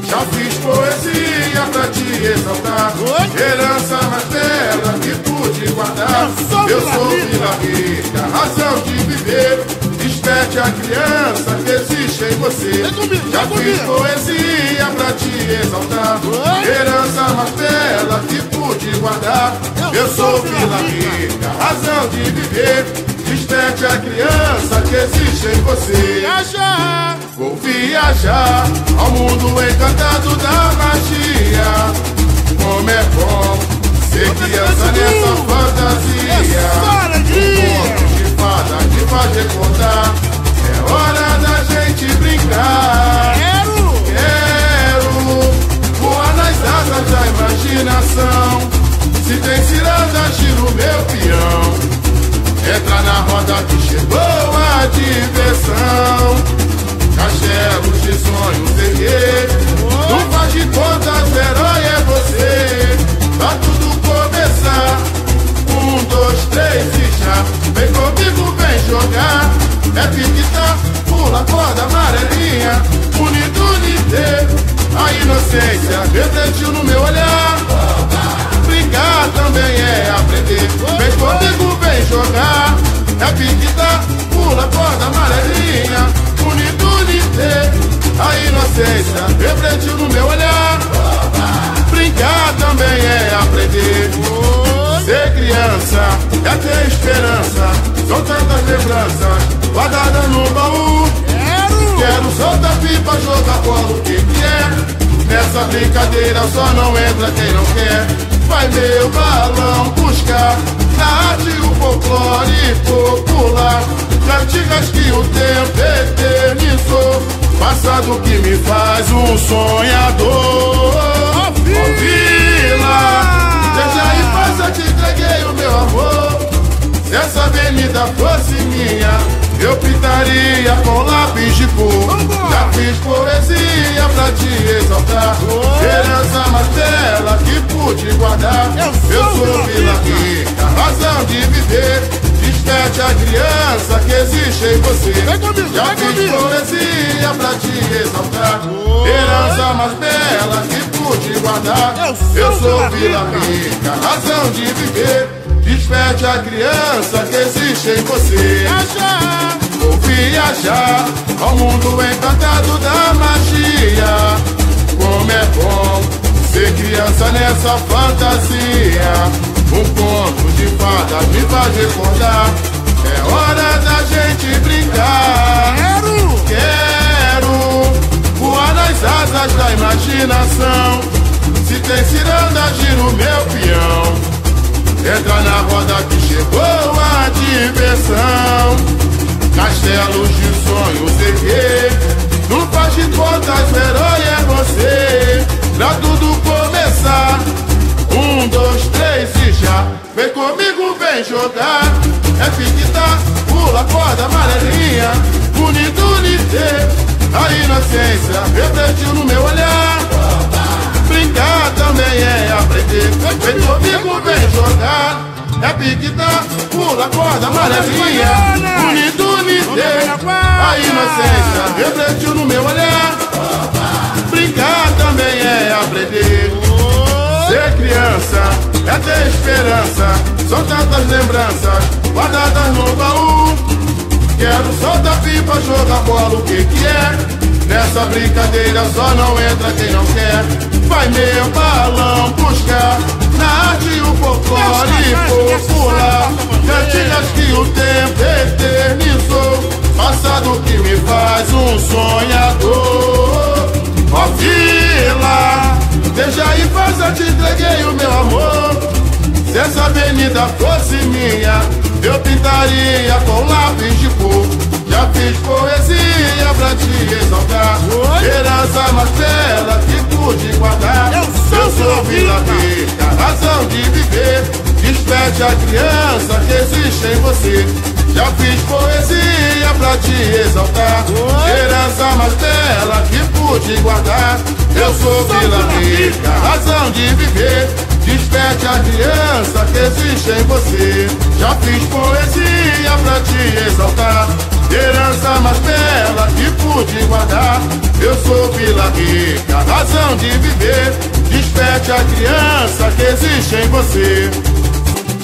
Já fiz poesia pra te exaltar. Herança materna que pude guardar. Eu sou Vila Rica, razão de viver. Desperte a criança que existe em você. Já fiz poesia pra te exaltar. Herança materna que pude guardar. Eu sou Vila Rica, razão de viver. Desperte a criança que existe em você. Vou viajar ao mundo encantado da magia. Como é bom ser criança nessa fantasia. Contos de fada que faz recordar. É hora da gente brincar. Quero, quero voar nas asas da imaginação. Se tem ciranda, tiro o meu peão. Entra na roda que chegou a diversão. Castelos de sonhos erguer. Não faz de contas, herói é você. Pra tudo começar. Um, dois, três e já. Vem comigo, vem jogar. É piquita, pula, corda amarelinha. Unido inteiro. A inocência refletiu no meu olhar. Brincar também é aprender. Vem comigo, vem jogar. É piquita, pula, corda amarelinha. A inocência refletiu no meu olhar. Brincar também é aprender. Ser criança é ter esperança. São tantas lembranças guardadas no baú. Quero soltar pipa, jogar bola, o que quer. Nessa brincadeira só não entra quem não quer. Vai meu balão buscar na arte o folclore popular. Cantigas que o tempo eternizou. Passado que me faz um sonhador. Ó Vila, oh, Vila, desde a infância te entreguei o meu amor. Se essa avenida fosse minha, eu pintaria com lápis de cor. Já fiz poesia pra te exaltar. Herança materna que pude guardar. Eu sou, eu sou Vila Rica, razão de viver. Desperte a criança que existe em você. Comigo, já fiz comigo. Poesia pra te exaltar. Oh. Herança mais bela que pude guardar. Eu sou, Eu sou Vila Rica, razão de viver. Desperte a criança que existe em você. Viajar. Vou viajar ao mundo encantado da magia. Como é bom ser criança nessa fantasia. Um ponto de fada me faz recordar. É hora da gente brincar. Quero, quero voar nas asas da imaginação. Se tem ciranda, giro meu peão. Entra na roda que chegou a diversão. Castelos de sonhos erguer. Não faz de contas, herói é você. Pra tudo começar. Um, dois, três e já. Vem comigo, vem jogar. É piquita, pula, corda amarelinha. Bonito inteiro. A inocência refletiu no meu olhar. Brincar também é aprender. Vem comigo, vem jogar. É piquita, pula, corda amarelinha. Bonito inteiro. A inocência refletiu no meu olhar. Brincar também é aprender. Ser criança é ter esperança. São tantas lembranças guardadas no baú. Quero soltar pipa, jogar bola, o que que é? Nessa brincadeira só não entra quem não quer. Vai meu balão buscar na arte o folclore popular. Cantigas que o tempo eternizou. Passado que me faz um sonhador. Ó Vila, desde a infância te entreguei o meu amor. Se essa avenida fosse minha, eu pintaria com lápis de cor. Já fiz poesia pra te exaltar. Herança mais bela que pude guardar. Eu sou, eu sou Vila Rica, razão de viver. Desperte a criança que existe em você. Já fiz poesia pra te exaltar, herança mais bela que pude guardar. Eu sou Vila Rica, razão de viver, desperte a criança que existe em você. Já fiz poesia pra te exaltar, herança mais bela que pude guardar. Eu sou Vila Rica, razão de viver, desperte a criança que existe em você.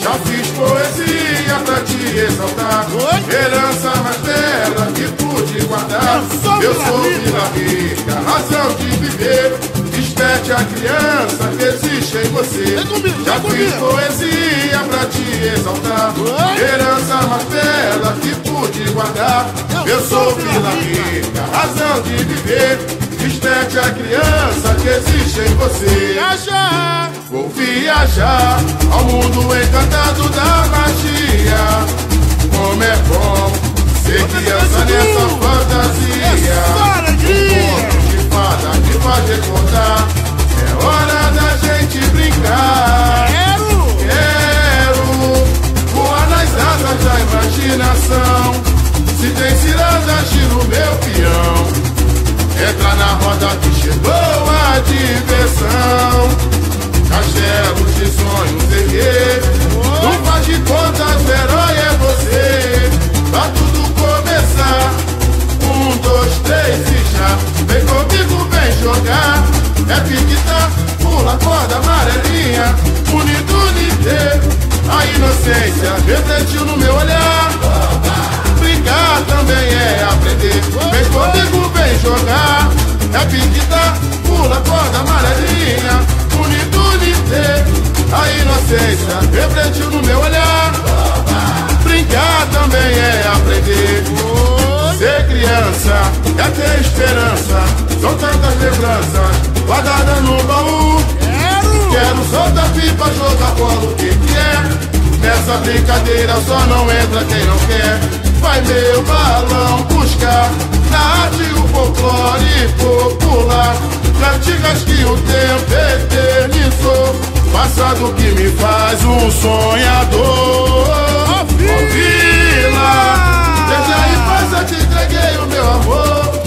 Já fiz poesia pra te exaltar, herança mais bela que pude guardar. Eu sou Vila Rica, razão de viver, desperte a criança que existe em você. Já fiz poesia pra te exaltar, herança mais bela que pude guardar. Eu sou Vila Rica, razão de viver, desperte a criança que existe em você. Vou viajar ao mundo encantado da magia. Como é bom ser criança nessa fantasia. Contos de fada que faz recordar. É hora da gente brincar. Quero, quero voar nas asas da imaginação. Se tem cirandas, tiro o meu peão. Entra na roda que chegou a diversão. Castelos de sonhos erguer, não faz de contas, o herói é você. Pra tudo começar, um, dois, três e já. Vem comigo, vem jogar. É piquita, pula, corda amarelinha. Bonito inteiro, a inocência refletiu no meu olhar. Brincar também é aprender. Vem comigo, vem jogar. É piquita, pula, corda amarelinha. A inocência refletiu no meu olhar. Brincar também é aprender. Ser criança é ter esperança. São tantas lembranças guardadas no baú. Quero soltar pipa, jogar bola, o que quer. Nessa brincadeira só não entra quem não quer. Vai meu balão buscar na arte o folclore popular. Cantigas que o tempo eternizou, passado que me faz um sonhador. Ó Vila, desde a infância te entreguei o meu amor.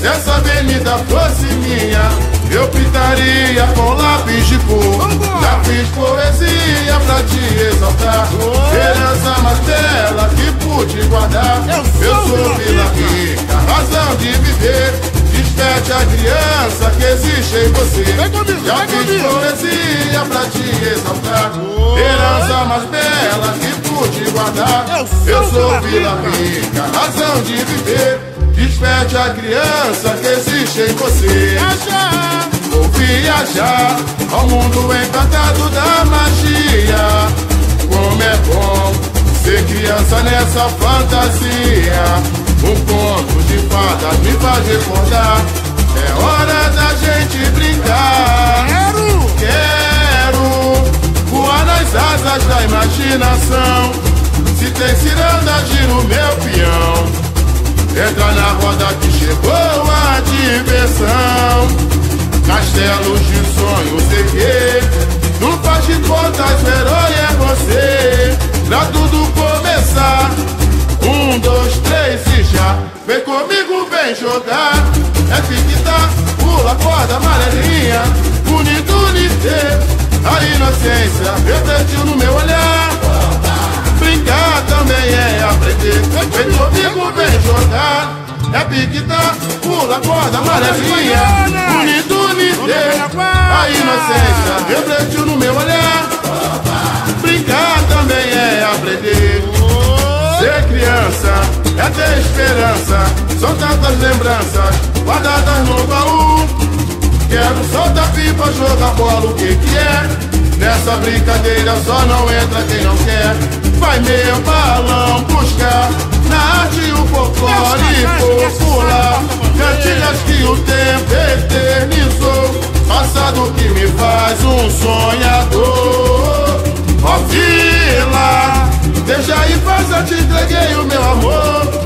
Se essa avenida fosse minha, eu pintaria com lápis de cor. Já fiz poesia pra te exaltar, herança mais bela que pude guardar. Eu sou Vila Rica, razão de viver, desperte a criança que existe em você. Comigo, já fiz poesia pra te exaltar, herança mais bela que pude guardar. Eu sou, Eu sou Vila Rica, razão de viver, desperte a criança que existe em você. Viajar. Vou viajar ao mundo encantado da magia. Como é bom ser criança nessa fantasia. Um conto de fadas me faz recordar. É hora da gente brincar. Quero, quero voar nas asas da imaginação. Se tem ciranda, giro meu peão. Entra na roda que chegou a diversão. Castelos de sonhos erguer, não faz de contas, o herói é você. Pra tudo começar, um, dois, três e já. Vem comigo, vem jogar. É piquita, pula, corda amarelinha. Bonito inteiro, a inocência refletiu no meu olhar. Brincar também é aprender. Vem comigo, vem jogar. É piquita, pula, corda amarelinha. Bonito inteiro, a inocência refletiu no meu olhar. Brincar também é aprender. Ser criança é ter esperança, são tantas lembranças guardadas no baú. Quero soltar pipa, jogar bola, o que que é? Nessa brincadeira só não entra quem não quer. Vai meu balão buscar na arte o folclore popular. Cantigas que o tempo eternizou, passado que me faz um sonhador. Ó Vila, desde a infância te entreguei o meu amor.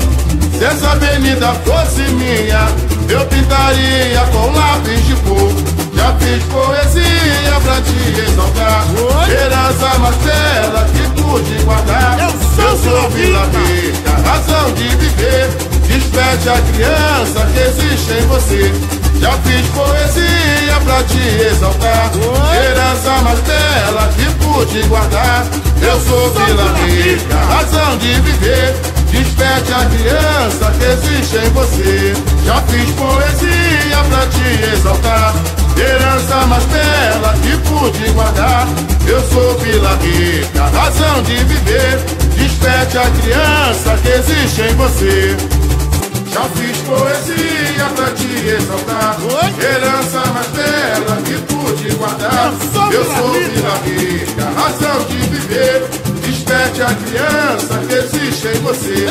Se essa avenida fosse minha, eu pintaria com lápis de cor. Já fiz poesia pra te exaltar, herança mais bela que pude guardar. Eu sou Vila Rica, sem você. Já fiz poesia pra te exaltar, herança mais bela que pude guardar. Eu sou Vila Rica, razão de viver. Desperte a criança que existe em você. Já fiz poesia pra te exaltar, herança mais bela que pude guardar. Eu sou Vila Rica, razão de viver. Desperte a criança que existe em você. Já fiz poesia pra te exaltar, herança mais bela que pude guardar. Eu sou Vila Rica, razão de viver. Desperte a criança que existe em você.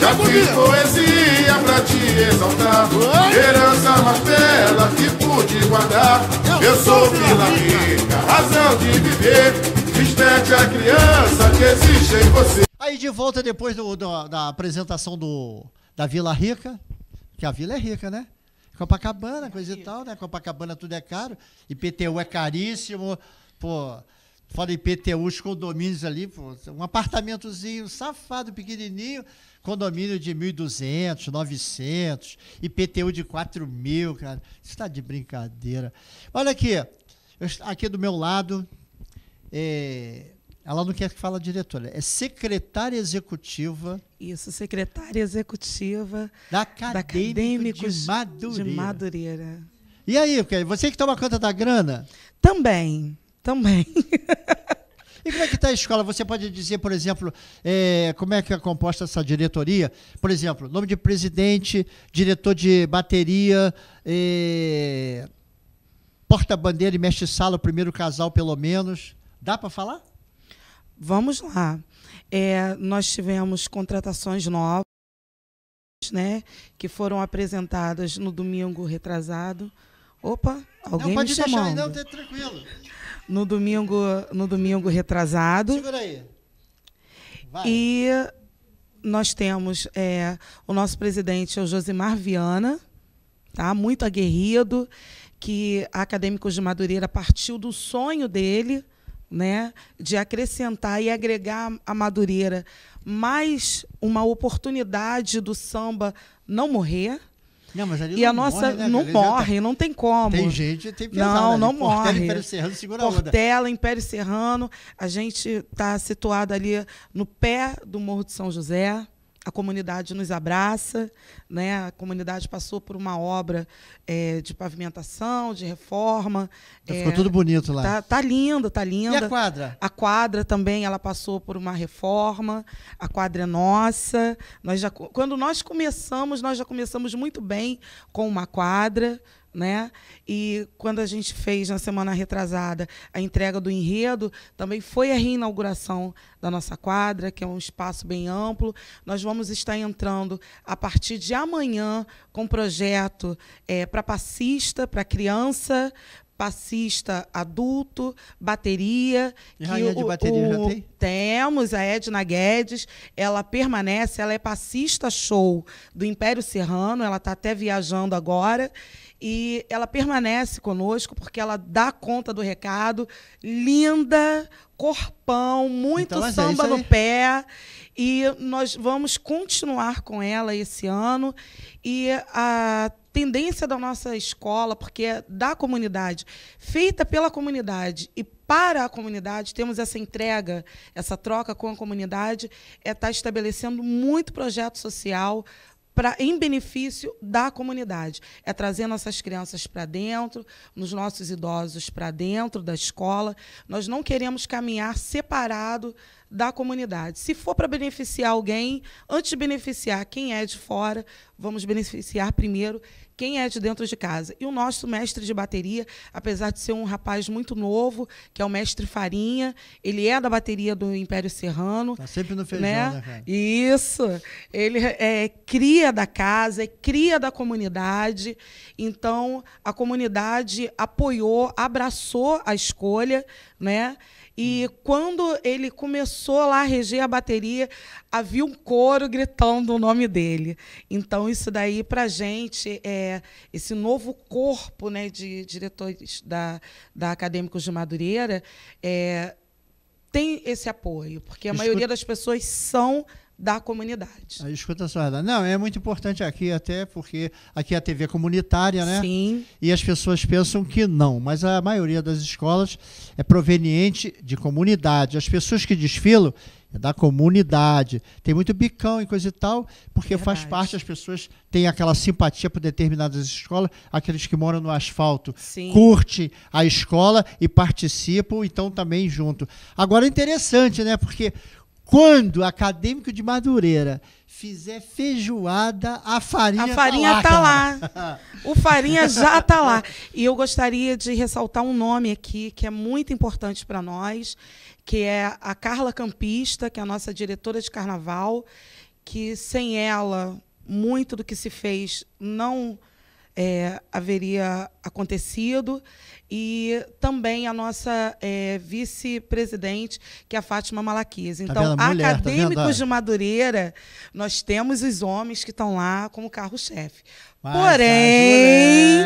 Já fiz poesia pra te exaltar, herança mais bela que pude guardar. Eu sou Vila Rica, razão de viver. Desperte a criança que existe em você. Aí de volta depois do, do, da apresentação do... da Vila Rica, que a vila é rica, né? Copacabana, coisa e tal, né? Copacabana tudo é caro, I P T U é caríssimo, pô, fora I P T U, os condomínios ali, pô, um apartamentozinho safado, pequenininho, condomínio de mil e duzentos, novecentos, I P T U de quatro mil, cara, isso tá de brincadeira. Olha aqui, eu, aqui do meu lado, é... ela não quer que fale a diretora, é secretária executiva... Isso, secretária executiva... Da Acadêmicos de Madureira. E aí, você que toma conta da grana? Também, também. E como é que está a escola? Você pode dizer, por exemplo, é, como é que é composta essa diretoria? Por exemplo, nome de presidente, diretor de bateria... É, porta-bandeira e mestre-sala, o primeiro casal, pelo menos. Dá para falar? Vamos lá. É, nós tivemos contratações novas, né, que foram apresentadas no domingo retrasado. Opa, alguém não, pode me chamando. Deixar, não, tá tranquilo. No domingo, no domingo retrasado. Segura aí. Vai. E nós temos é, o nosso presidente, o Josimar Viana, tá, muito aguerrido, que Acadêmicos de Madureira partiu do sonho dele, né, de acrescentar e agregar a Madureira mais uma oportunidade do samba não morrer. Não, mas ali e não a nossa morre, né, não morre, tá... não tem como. Tem gente, tem pesado. Não, ali. não Portela, morre. Portela, Império Serrano, segura a onda. Portela, Império Serrano, a gente está situado ali no pé do Morro de São José. A comunidade nos abraça, né? A comunidade passou por uma obra é, de pavimentação, de reforma. Então é, ficou tudo bonito lá. Tá, tá lindo, tá linda. E a quadra? A quadra também, ela passou por uma reforma. A quadra é nossa. Nós já, quando nós começamos, nós já começamos muito bem com uma quadra, né? E quando a gente fez, na semana retrasada, a entrega do enredo, também foi a reinauguração da nossa quadra, que é um espaço bem amplo. Nós vamos estar entrando, a partir de amanhã, com um projeto é, para passista, para criança, passista adulto, bateria. E rainha de bateria já tem? Temos, a Edna Guedes, ela permanece, ela é passista show do Império Serrano, ela está até viajando agora, e ela permanece conosco porque ela dá conta do recado, linda, corpão, muito então, samba é no pé, e nós vamos continuar com ela esse ano, e a tendência da nossa escola, porque é da comunidade, feita pela comunidade e para a comunidade, temos essa entrega, essa troca com a comunidade, é estar estabelecendo muito projeto social Pra, em benefício da comunidade. É trazer nossas crianças para dentro, nos nossos idosos para dentro da escola. Nós não queremos caminhar separado da comunidade. Se for para beneficiar alguém, antes de beneficiar quem é de fora, vamos beneficiar primeiro quem é de dentro de casa. E o nosso mestre de bateria, apesar de ser um rapaz muito novo, que é o mestre Farinha, ele é da bateria do Império Serrano. Está sempre no feijão, né, né cara? Isso. Ele é cria da casa, é cria da comunidade. Então, a comunidade apoiou, abraçou a escolha, né? E quando ele começou lá a reger a bateria, havia um coro gritando o nome dele. Então, isso daí, para a gente, é, esse novo corpo, né, de diretores da, da Acadêmicos de Madureira, é, tem esse apoio, porque a Escuta. maioria das pessoas são da comunidade. Aí, escuta só, não, é muito importante aqui, até porque aqui é a T V comunitária, né? Sim. E as pessoas pensam que não, mas a maioria das escolas é proveniente de comunidade. As pessoas que desfilam é da comunidade. Tem muito bicão e coisa e tal, porque verdade. Faz parte, as pessoas têm aquela simpatia por determinadas escolas, aqueles que moram no asfalto, sim, curtem a escola e participam, então também junto. Agora é interessante, né? Porque quando Acadêmico de Madureira fizer feijoada, a farinha está lá. A farinha está lá. O farinha já está lá. E eu gostaria de ressaltar um nome aqui que é muito importante para nós, que é a Carla Campista, que é a nossa diretora de carnaval, que sem ela, muito do que se fez não é, haveria acontecido. E também a nossa é, vice-presidente, que é a Fátima Malaquias. Então, tá mulher, Acadêmicos tá de Madureira, nós temos os homens que estão lá como carro-chefe. Porém,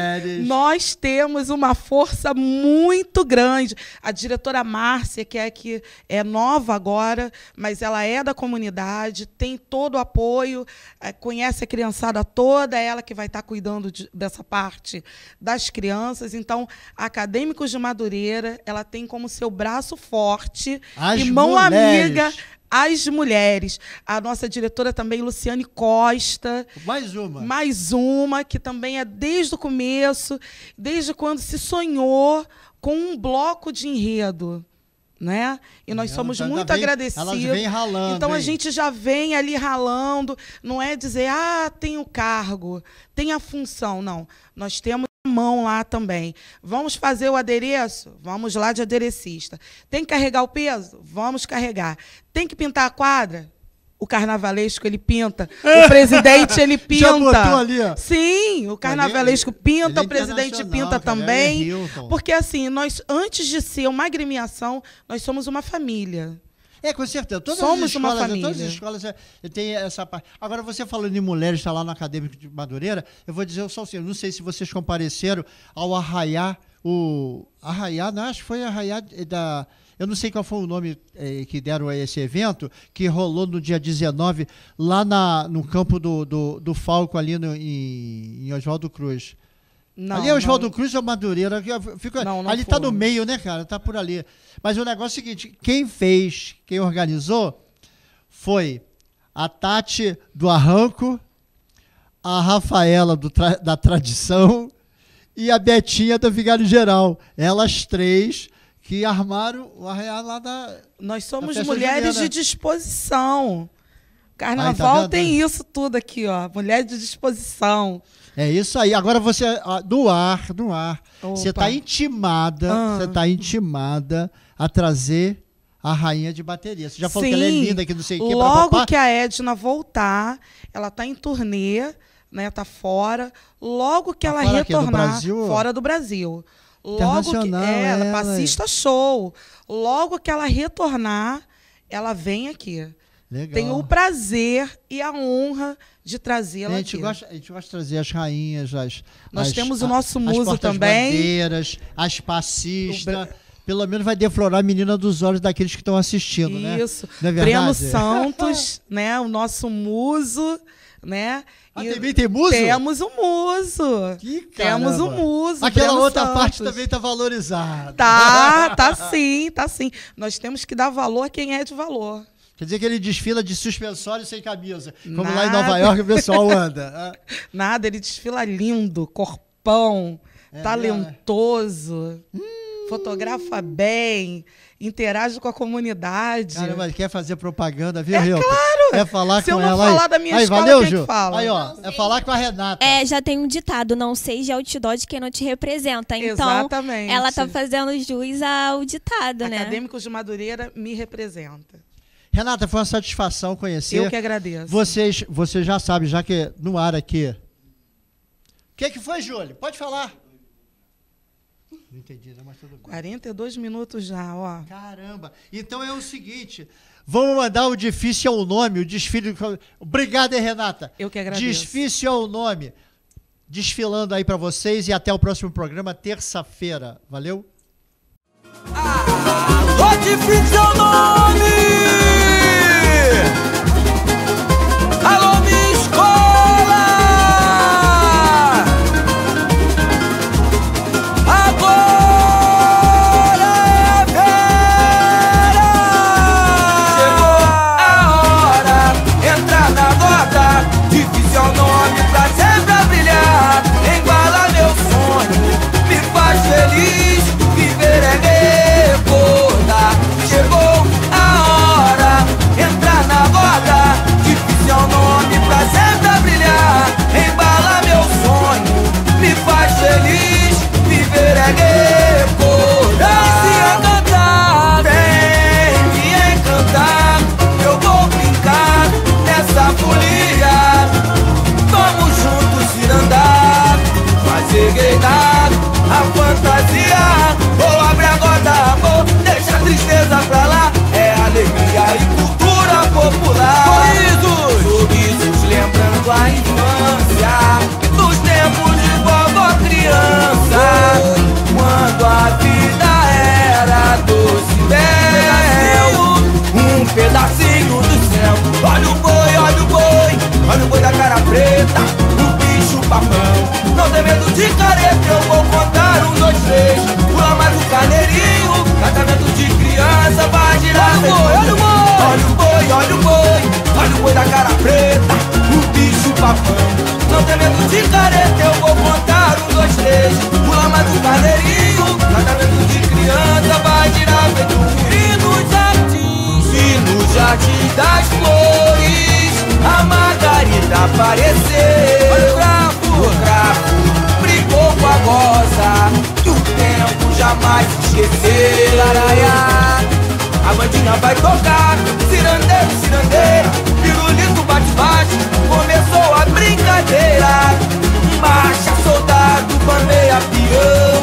nós temos uma força muito grande. A diretora Márcia, que é, que é nova agora, mas ela é da comunidade, tem todo o apoio, conhece a criançada toda, é ela que vai estar cuidando de, dessa parte das crianças. Então, a Acadêmicos de Madureira, ela tem como seu braço forte as e mão mulheres. Amiga as mulheres. A nossa diretora também, Luciane Costa. Mais uma. Mais uma, que também é desde o começo, desde quando se sonhou com um bloco de enredo. Né? E nós ela somos muito vem, agradecidos. Vem ralando, então hein? A gente já vem ali ralando. Não é dizer, ah, tem o cargo, tem a função. Não. Nós temos mão lá também. Vamos fazer o adereço? Vamos lá de aderecista. Tem que carregar o peso? Vamos carregar. Tem que pintar a quadra? O carnavalesco, ele pinta. O presidente, ele pinta. Já botou ali, ó. Sim, o carnavalesco pinta, ele é o presidente pinta também. Hilton. Porque, assim, nós, antes de ser uma agremiação, nós somos uma família. É, com certeza. Todas Somos as escolas, uma família. Todas as escolas têm essa parte. Agora, você falando de mulheres, está lá no Acadêmico de Madureira, eu vou dizer só assim, não sei se vocês compareceram ao arraiar, o arraiar, não, acho que foi arraiar da... Eu não sei qual foi o nome eh, que deram a esse evento, que rolou no dia dezenove, lá na, no campo do, do, do Falco, ali no, em, em Oswaldo Cruz. Não, ali é Oswaldo Cruz ou Madureira. Fico, não, não ali está no meio, né, cara? Está por ali. Mas o negócio é o seguinte, quem fez, quem organizou, foi a Tati do Arranco, a Rafaela do tra da Tradição e a Betinha da Vigário Geral. Elas três que armaram o arraial lá da... Nós somos mulheres de, de disposição. Carnaval aí, tá tem isso tudo aqui, ó. Mulher de disposição. É isso aí. Agora você, do ar, do ar, opa, você está intimada, ah. você está intimada a trazer a rainha de bateria. Você já falou, sim, que ela é linda, que não sei o que. Logo papapá. Que a Edna voltar, ela está em turnê, né? Tá fora. Logo que tá ela fora retornar, do Brasil, fora do Brasil. Logo que ela, ela passista show. Logo que ela retornar, ela vem aqui. Legal. Tenho o prazer e a honra de trazê-la aqui. Gosta, a gente gosta de trazer as rainhas, as... Nós as, temos o nosso muso também. As bandeiras, as passistas. Pelo menos vai deflorar a menina dos olhos daqueles que estão assistindo, né? Isso. Não é verdade? Breno Santos, né? O nosso muso, né? Ah, e também tem muso? Temos o muso. Que caramba. Temos o muso. Aquela Breno outra Santos. Parte também está valorizada. Tá, tá sim, tá sim. Nós temos que dar valor a quem é de valor. Quer dizer que ele desfila de suspensório sem camisa. Como nada. Lá em Nova York o pessoal anda. Nada, ele desfila lindo, corpão, é, talentoso, é. Fotografa bem, interage com a comunidade. Caramba, quer fazer propaganda, viu, Hilton? É claro! É falar se com eu não ela, falar aí. Da minha aí, escola, valeu, quem Ju? Que fala? Aí, ó, é falar com a Renata. É, já tem um ditado, não seja outdoor de quem não te representa. Então, exatamente. Ela tá fazendo jus ao ditado, né? Acadêmicos de Madureira me representa. Renata, foi uma satisfação conhecer. Eu que agradeço. Vocês, vocês já sabem, já que no ar aqui... O que, que foi, Júlio? Pode falar. Não entendi, não, mas tudo bem. quarenta e dois minutos já, ó. Caramba. Então é o seguinte, vamos mandar o difícil ao nome, o desfile... Obrigada, Renata. Eu que agradeço. Difícil ao nome. Desfilando aí para vocês e até o próximo programa, terça-feira. Valeu? Ah, o difícil ao nome! pedacinho do céu. Olha o boi, olha o boi, olha o boi da cara preta, o bicho papão. Não tem medo de careta, eu vou contar um, dois, três. Pula mais o carneirinho, casamento de criança, vai girar. Olha o boi, olha o boi, olha o boi, olha o boi, olha o boi da cara preta, o bicho papão. Não tem medo de careta, eu vou contar um, dois, três. Pula mais o carneirinho, casamento de criança, vai girar feito um menino já. E no jardim das flores a Margarida apareceu. O cravo, o cravo brigou com a goza, que o tempo jamais esqueceu. Laraiá, a bandinha vai tocar, cirandeiro, cirandeira, pirulito bate-bate, começou a brincadeira. Marcha, soldado, bandeira, peão,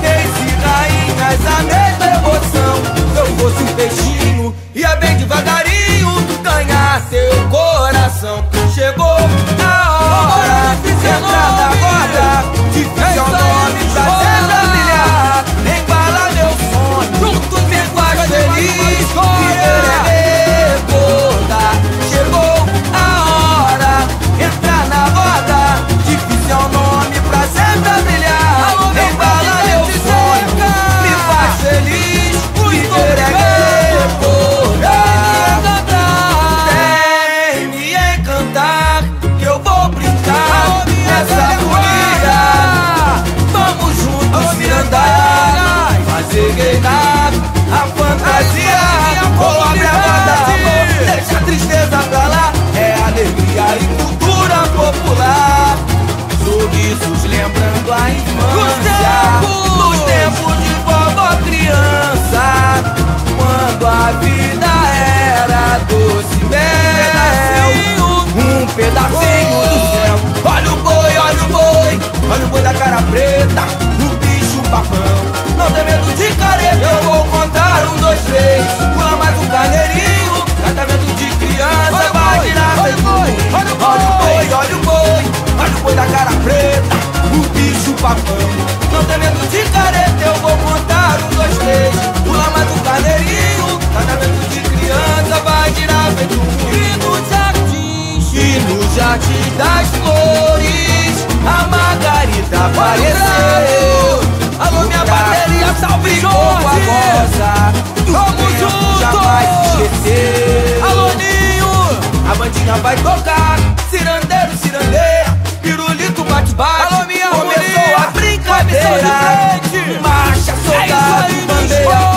reis e rainhas, a mesma emoção. Se eu fosse um peixinho, ia bem devagarinho ganhar seu coração. Chegou a hora de entrar na roda, difícil é o nome pra ser familiar. Embala meu sonho, junto me faz feliz, e é toda. Chegou a hora de entrar na roda, difícil é o nome pra ser familiar. Embala meu sonho, me faz feliz, e a fantasia, ou abre a roda, deixa a tristeza pra lá. É alegria e cultura popular, sorrisos lembrando a infância, nos tempos de vovó criança, quando a vida era doce mel. Um pedacinho do céu. Olha o boi, olha o boi, olha o boi da cara preta, o bicho papão. Não tem medo de careta, eu vou contar um, dois, três. Pula mais um carneirinho, tratamento de criança, vai girar. Olha o boi, olha o boi, olha o boi, olha o boi da cara preta, o bicho papão. Não tem medo de careta, eu vou contar um, dois, três. Pula mais um carneirinho, tratamento de criança, vai girar. Feito um hino no jardim, e no jardim das flores a Margarida apareceu. Alô, minha bateria, salve Jorge! Vamos juntos! Jamais esquecer. Alô, Ninho! A bandinha vai tocar, cirandeiro, cirandeira, pirulito, bate-bate. Alô, minha começou mulher, a brincadeira. Marcha, soldado, é bandeira, peão,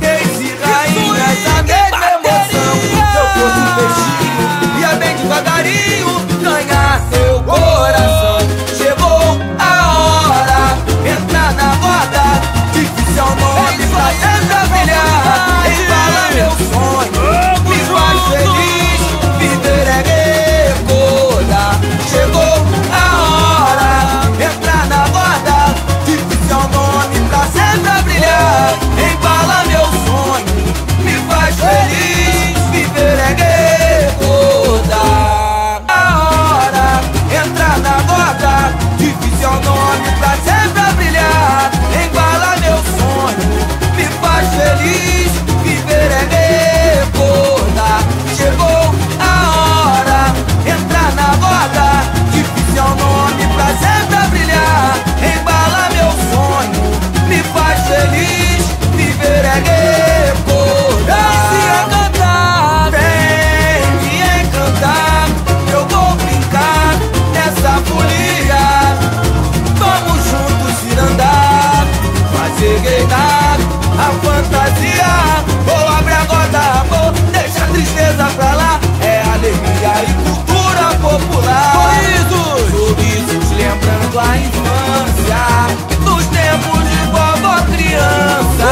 reis e rainhas, a mesma emoção. Se eu fosse um peixinho, ia bem devagarinho ganhar seu coração. Difícil é o nome pra ser familiar. Embala meu sonho, me faz feliz, viver é recordar. Chegou a hora, entrar na roda, difícil é o nome pra sempre brilhar. Embala meu sonho, me faz feliz, viver é recordar. A hora, entrar na roda, difícil é o nome pra sempre brilhar. Feliz, viver é recordar. Chegou a hora, entrar na roda, difícil é o nome pra sempre brilhar. Embala meu sonho, me faz feliz, viver é recordar. Vem me encantar, eu vou brincar nessa folia. Vamos juntos ir andar, fazer gueitar a fantasia, ou abre a roda, amor, deixa a tristeza pra lá. É alegria e cultura popular. Sorrisos, sorrisos lembrando a infância, dos tempos de vovó criança,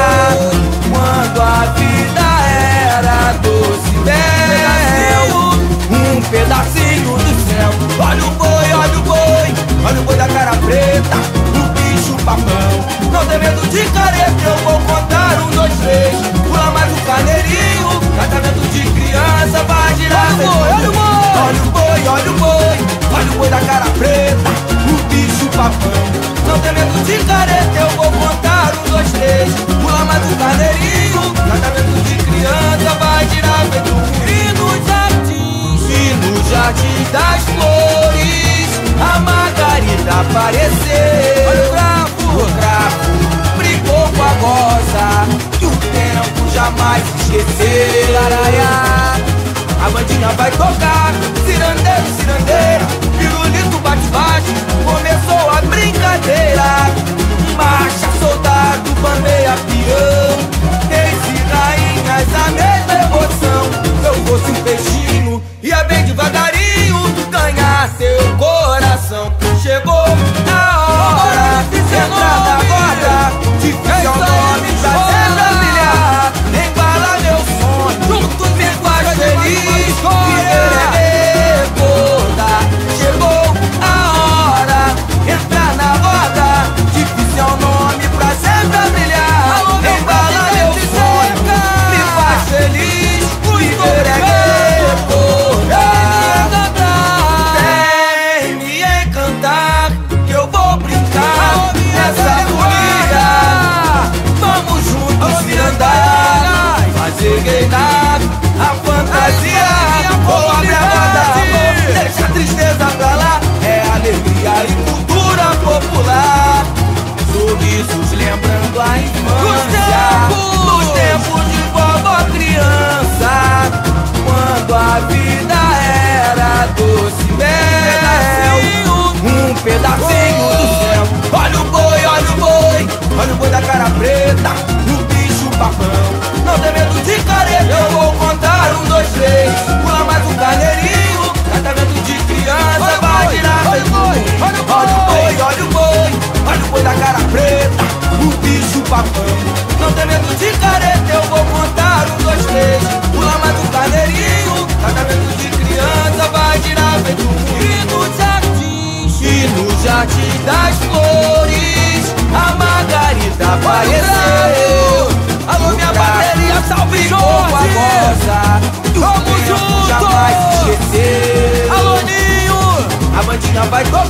quando a vida era doce mel. Um pedacinho do céu. Olha o boi, olha o boi, olha o boi da cara preta, papão. Não tem medo de careta, eu vou contar um, dois, três. Pula mais um carneirinho, tratamento de criança, vai girar. Olha o boi, olha o boi, olha o boi, olha o boi da cara preta, o bicho papão. Não tem medo de careta, eu vou contar um, dois, três. Pula mais um carneirinho, tratamento de criança, vai girar. das flores, a Margarida apareceu. O cravo brigou com a rosa, que o tempo jamais esqueceu. Laraiá, a bandinha vai tocar, cirandeiro, cirandeira, pirulito bate-bate, começou a brincadeira. Marcha, soldado, bandeira, peão, desde rainhas a mesma emoção. Se eu fosse um peixinho, ia bem devagarinho ganhar seu coração. Chegou a hora de entrar na borda, de ver o nome da terra brilhar. Embala meu sonho, junto me faz feliz, e ele recordar. Chegou a hora de entrar na borda, de ver o nome pra sempre brilhar. Embala meu sonho, me faz feliz. Vem me encantar, que eu vou brincar nessa folia. Vamos juntos me andar, fazer reinar a fantasia. Vou abrir a guarda, deixa a tristeza pra lá. É alegria e cultura popular. Sorrisos lembrando a infância, nos tempos de vovó criança, quando a vida era doce mel. Um pedacinho, um pedacinho oh, do céu. Olha o boi, olha o boi, olha o boi da cara preta, o bicho papão. Não tem medo de careta, eu vou contar um, dois, três. Pula mais um carneirinho, tratamento de criança, vai tirar o boi. Olha o boi, olha o boi, olha o boi da cara preta, o bicho papão. Não tem medo de careta, eu vou contar um, dois, três. Pula mais um carneirinho, tratamento de criança, vai tirar feito um. E no jardim, e no jardim das flores, a Margarida apareceu. Alô minha bateria, salve Jorge, com a rosa, vamos juntos, jamais esquecer. Alô Ninho, a bandinha vai tocar,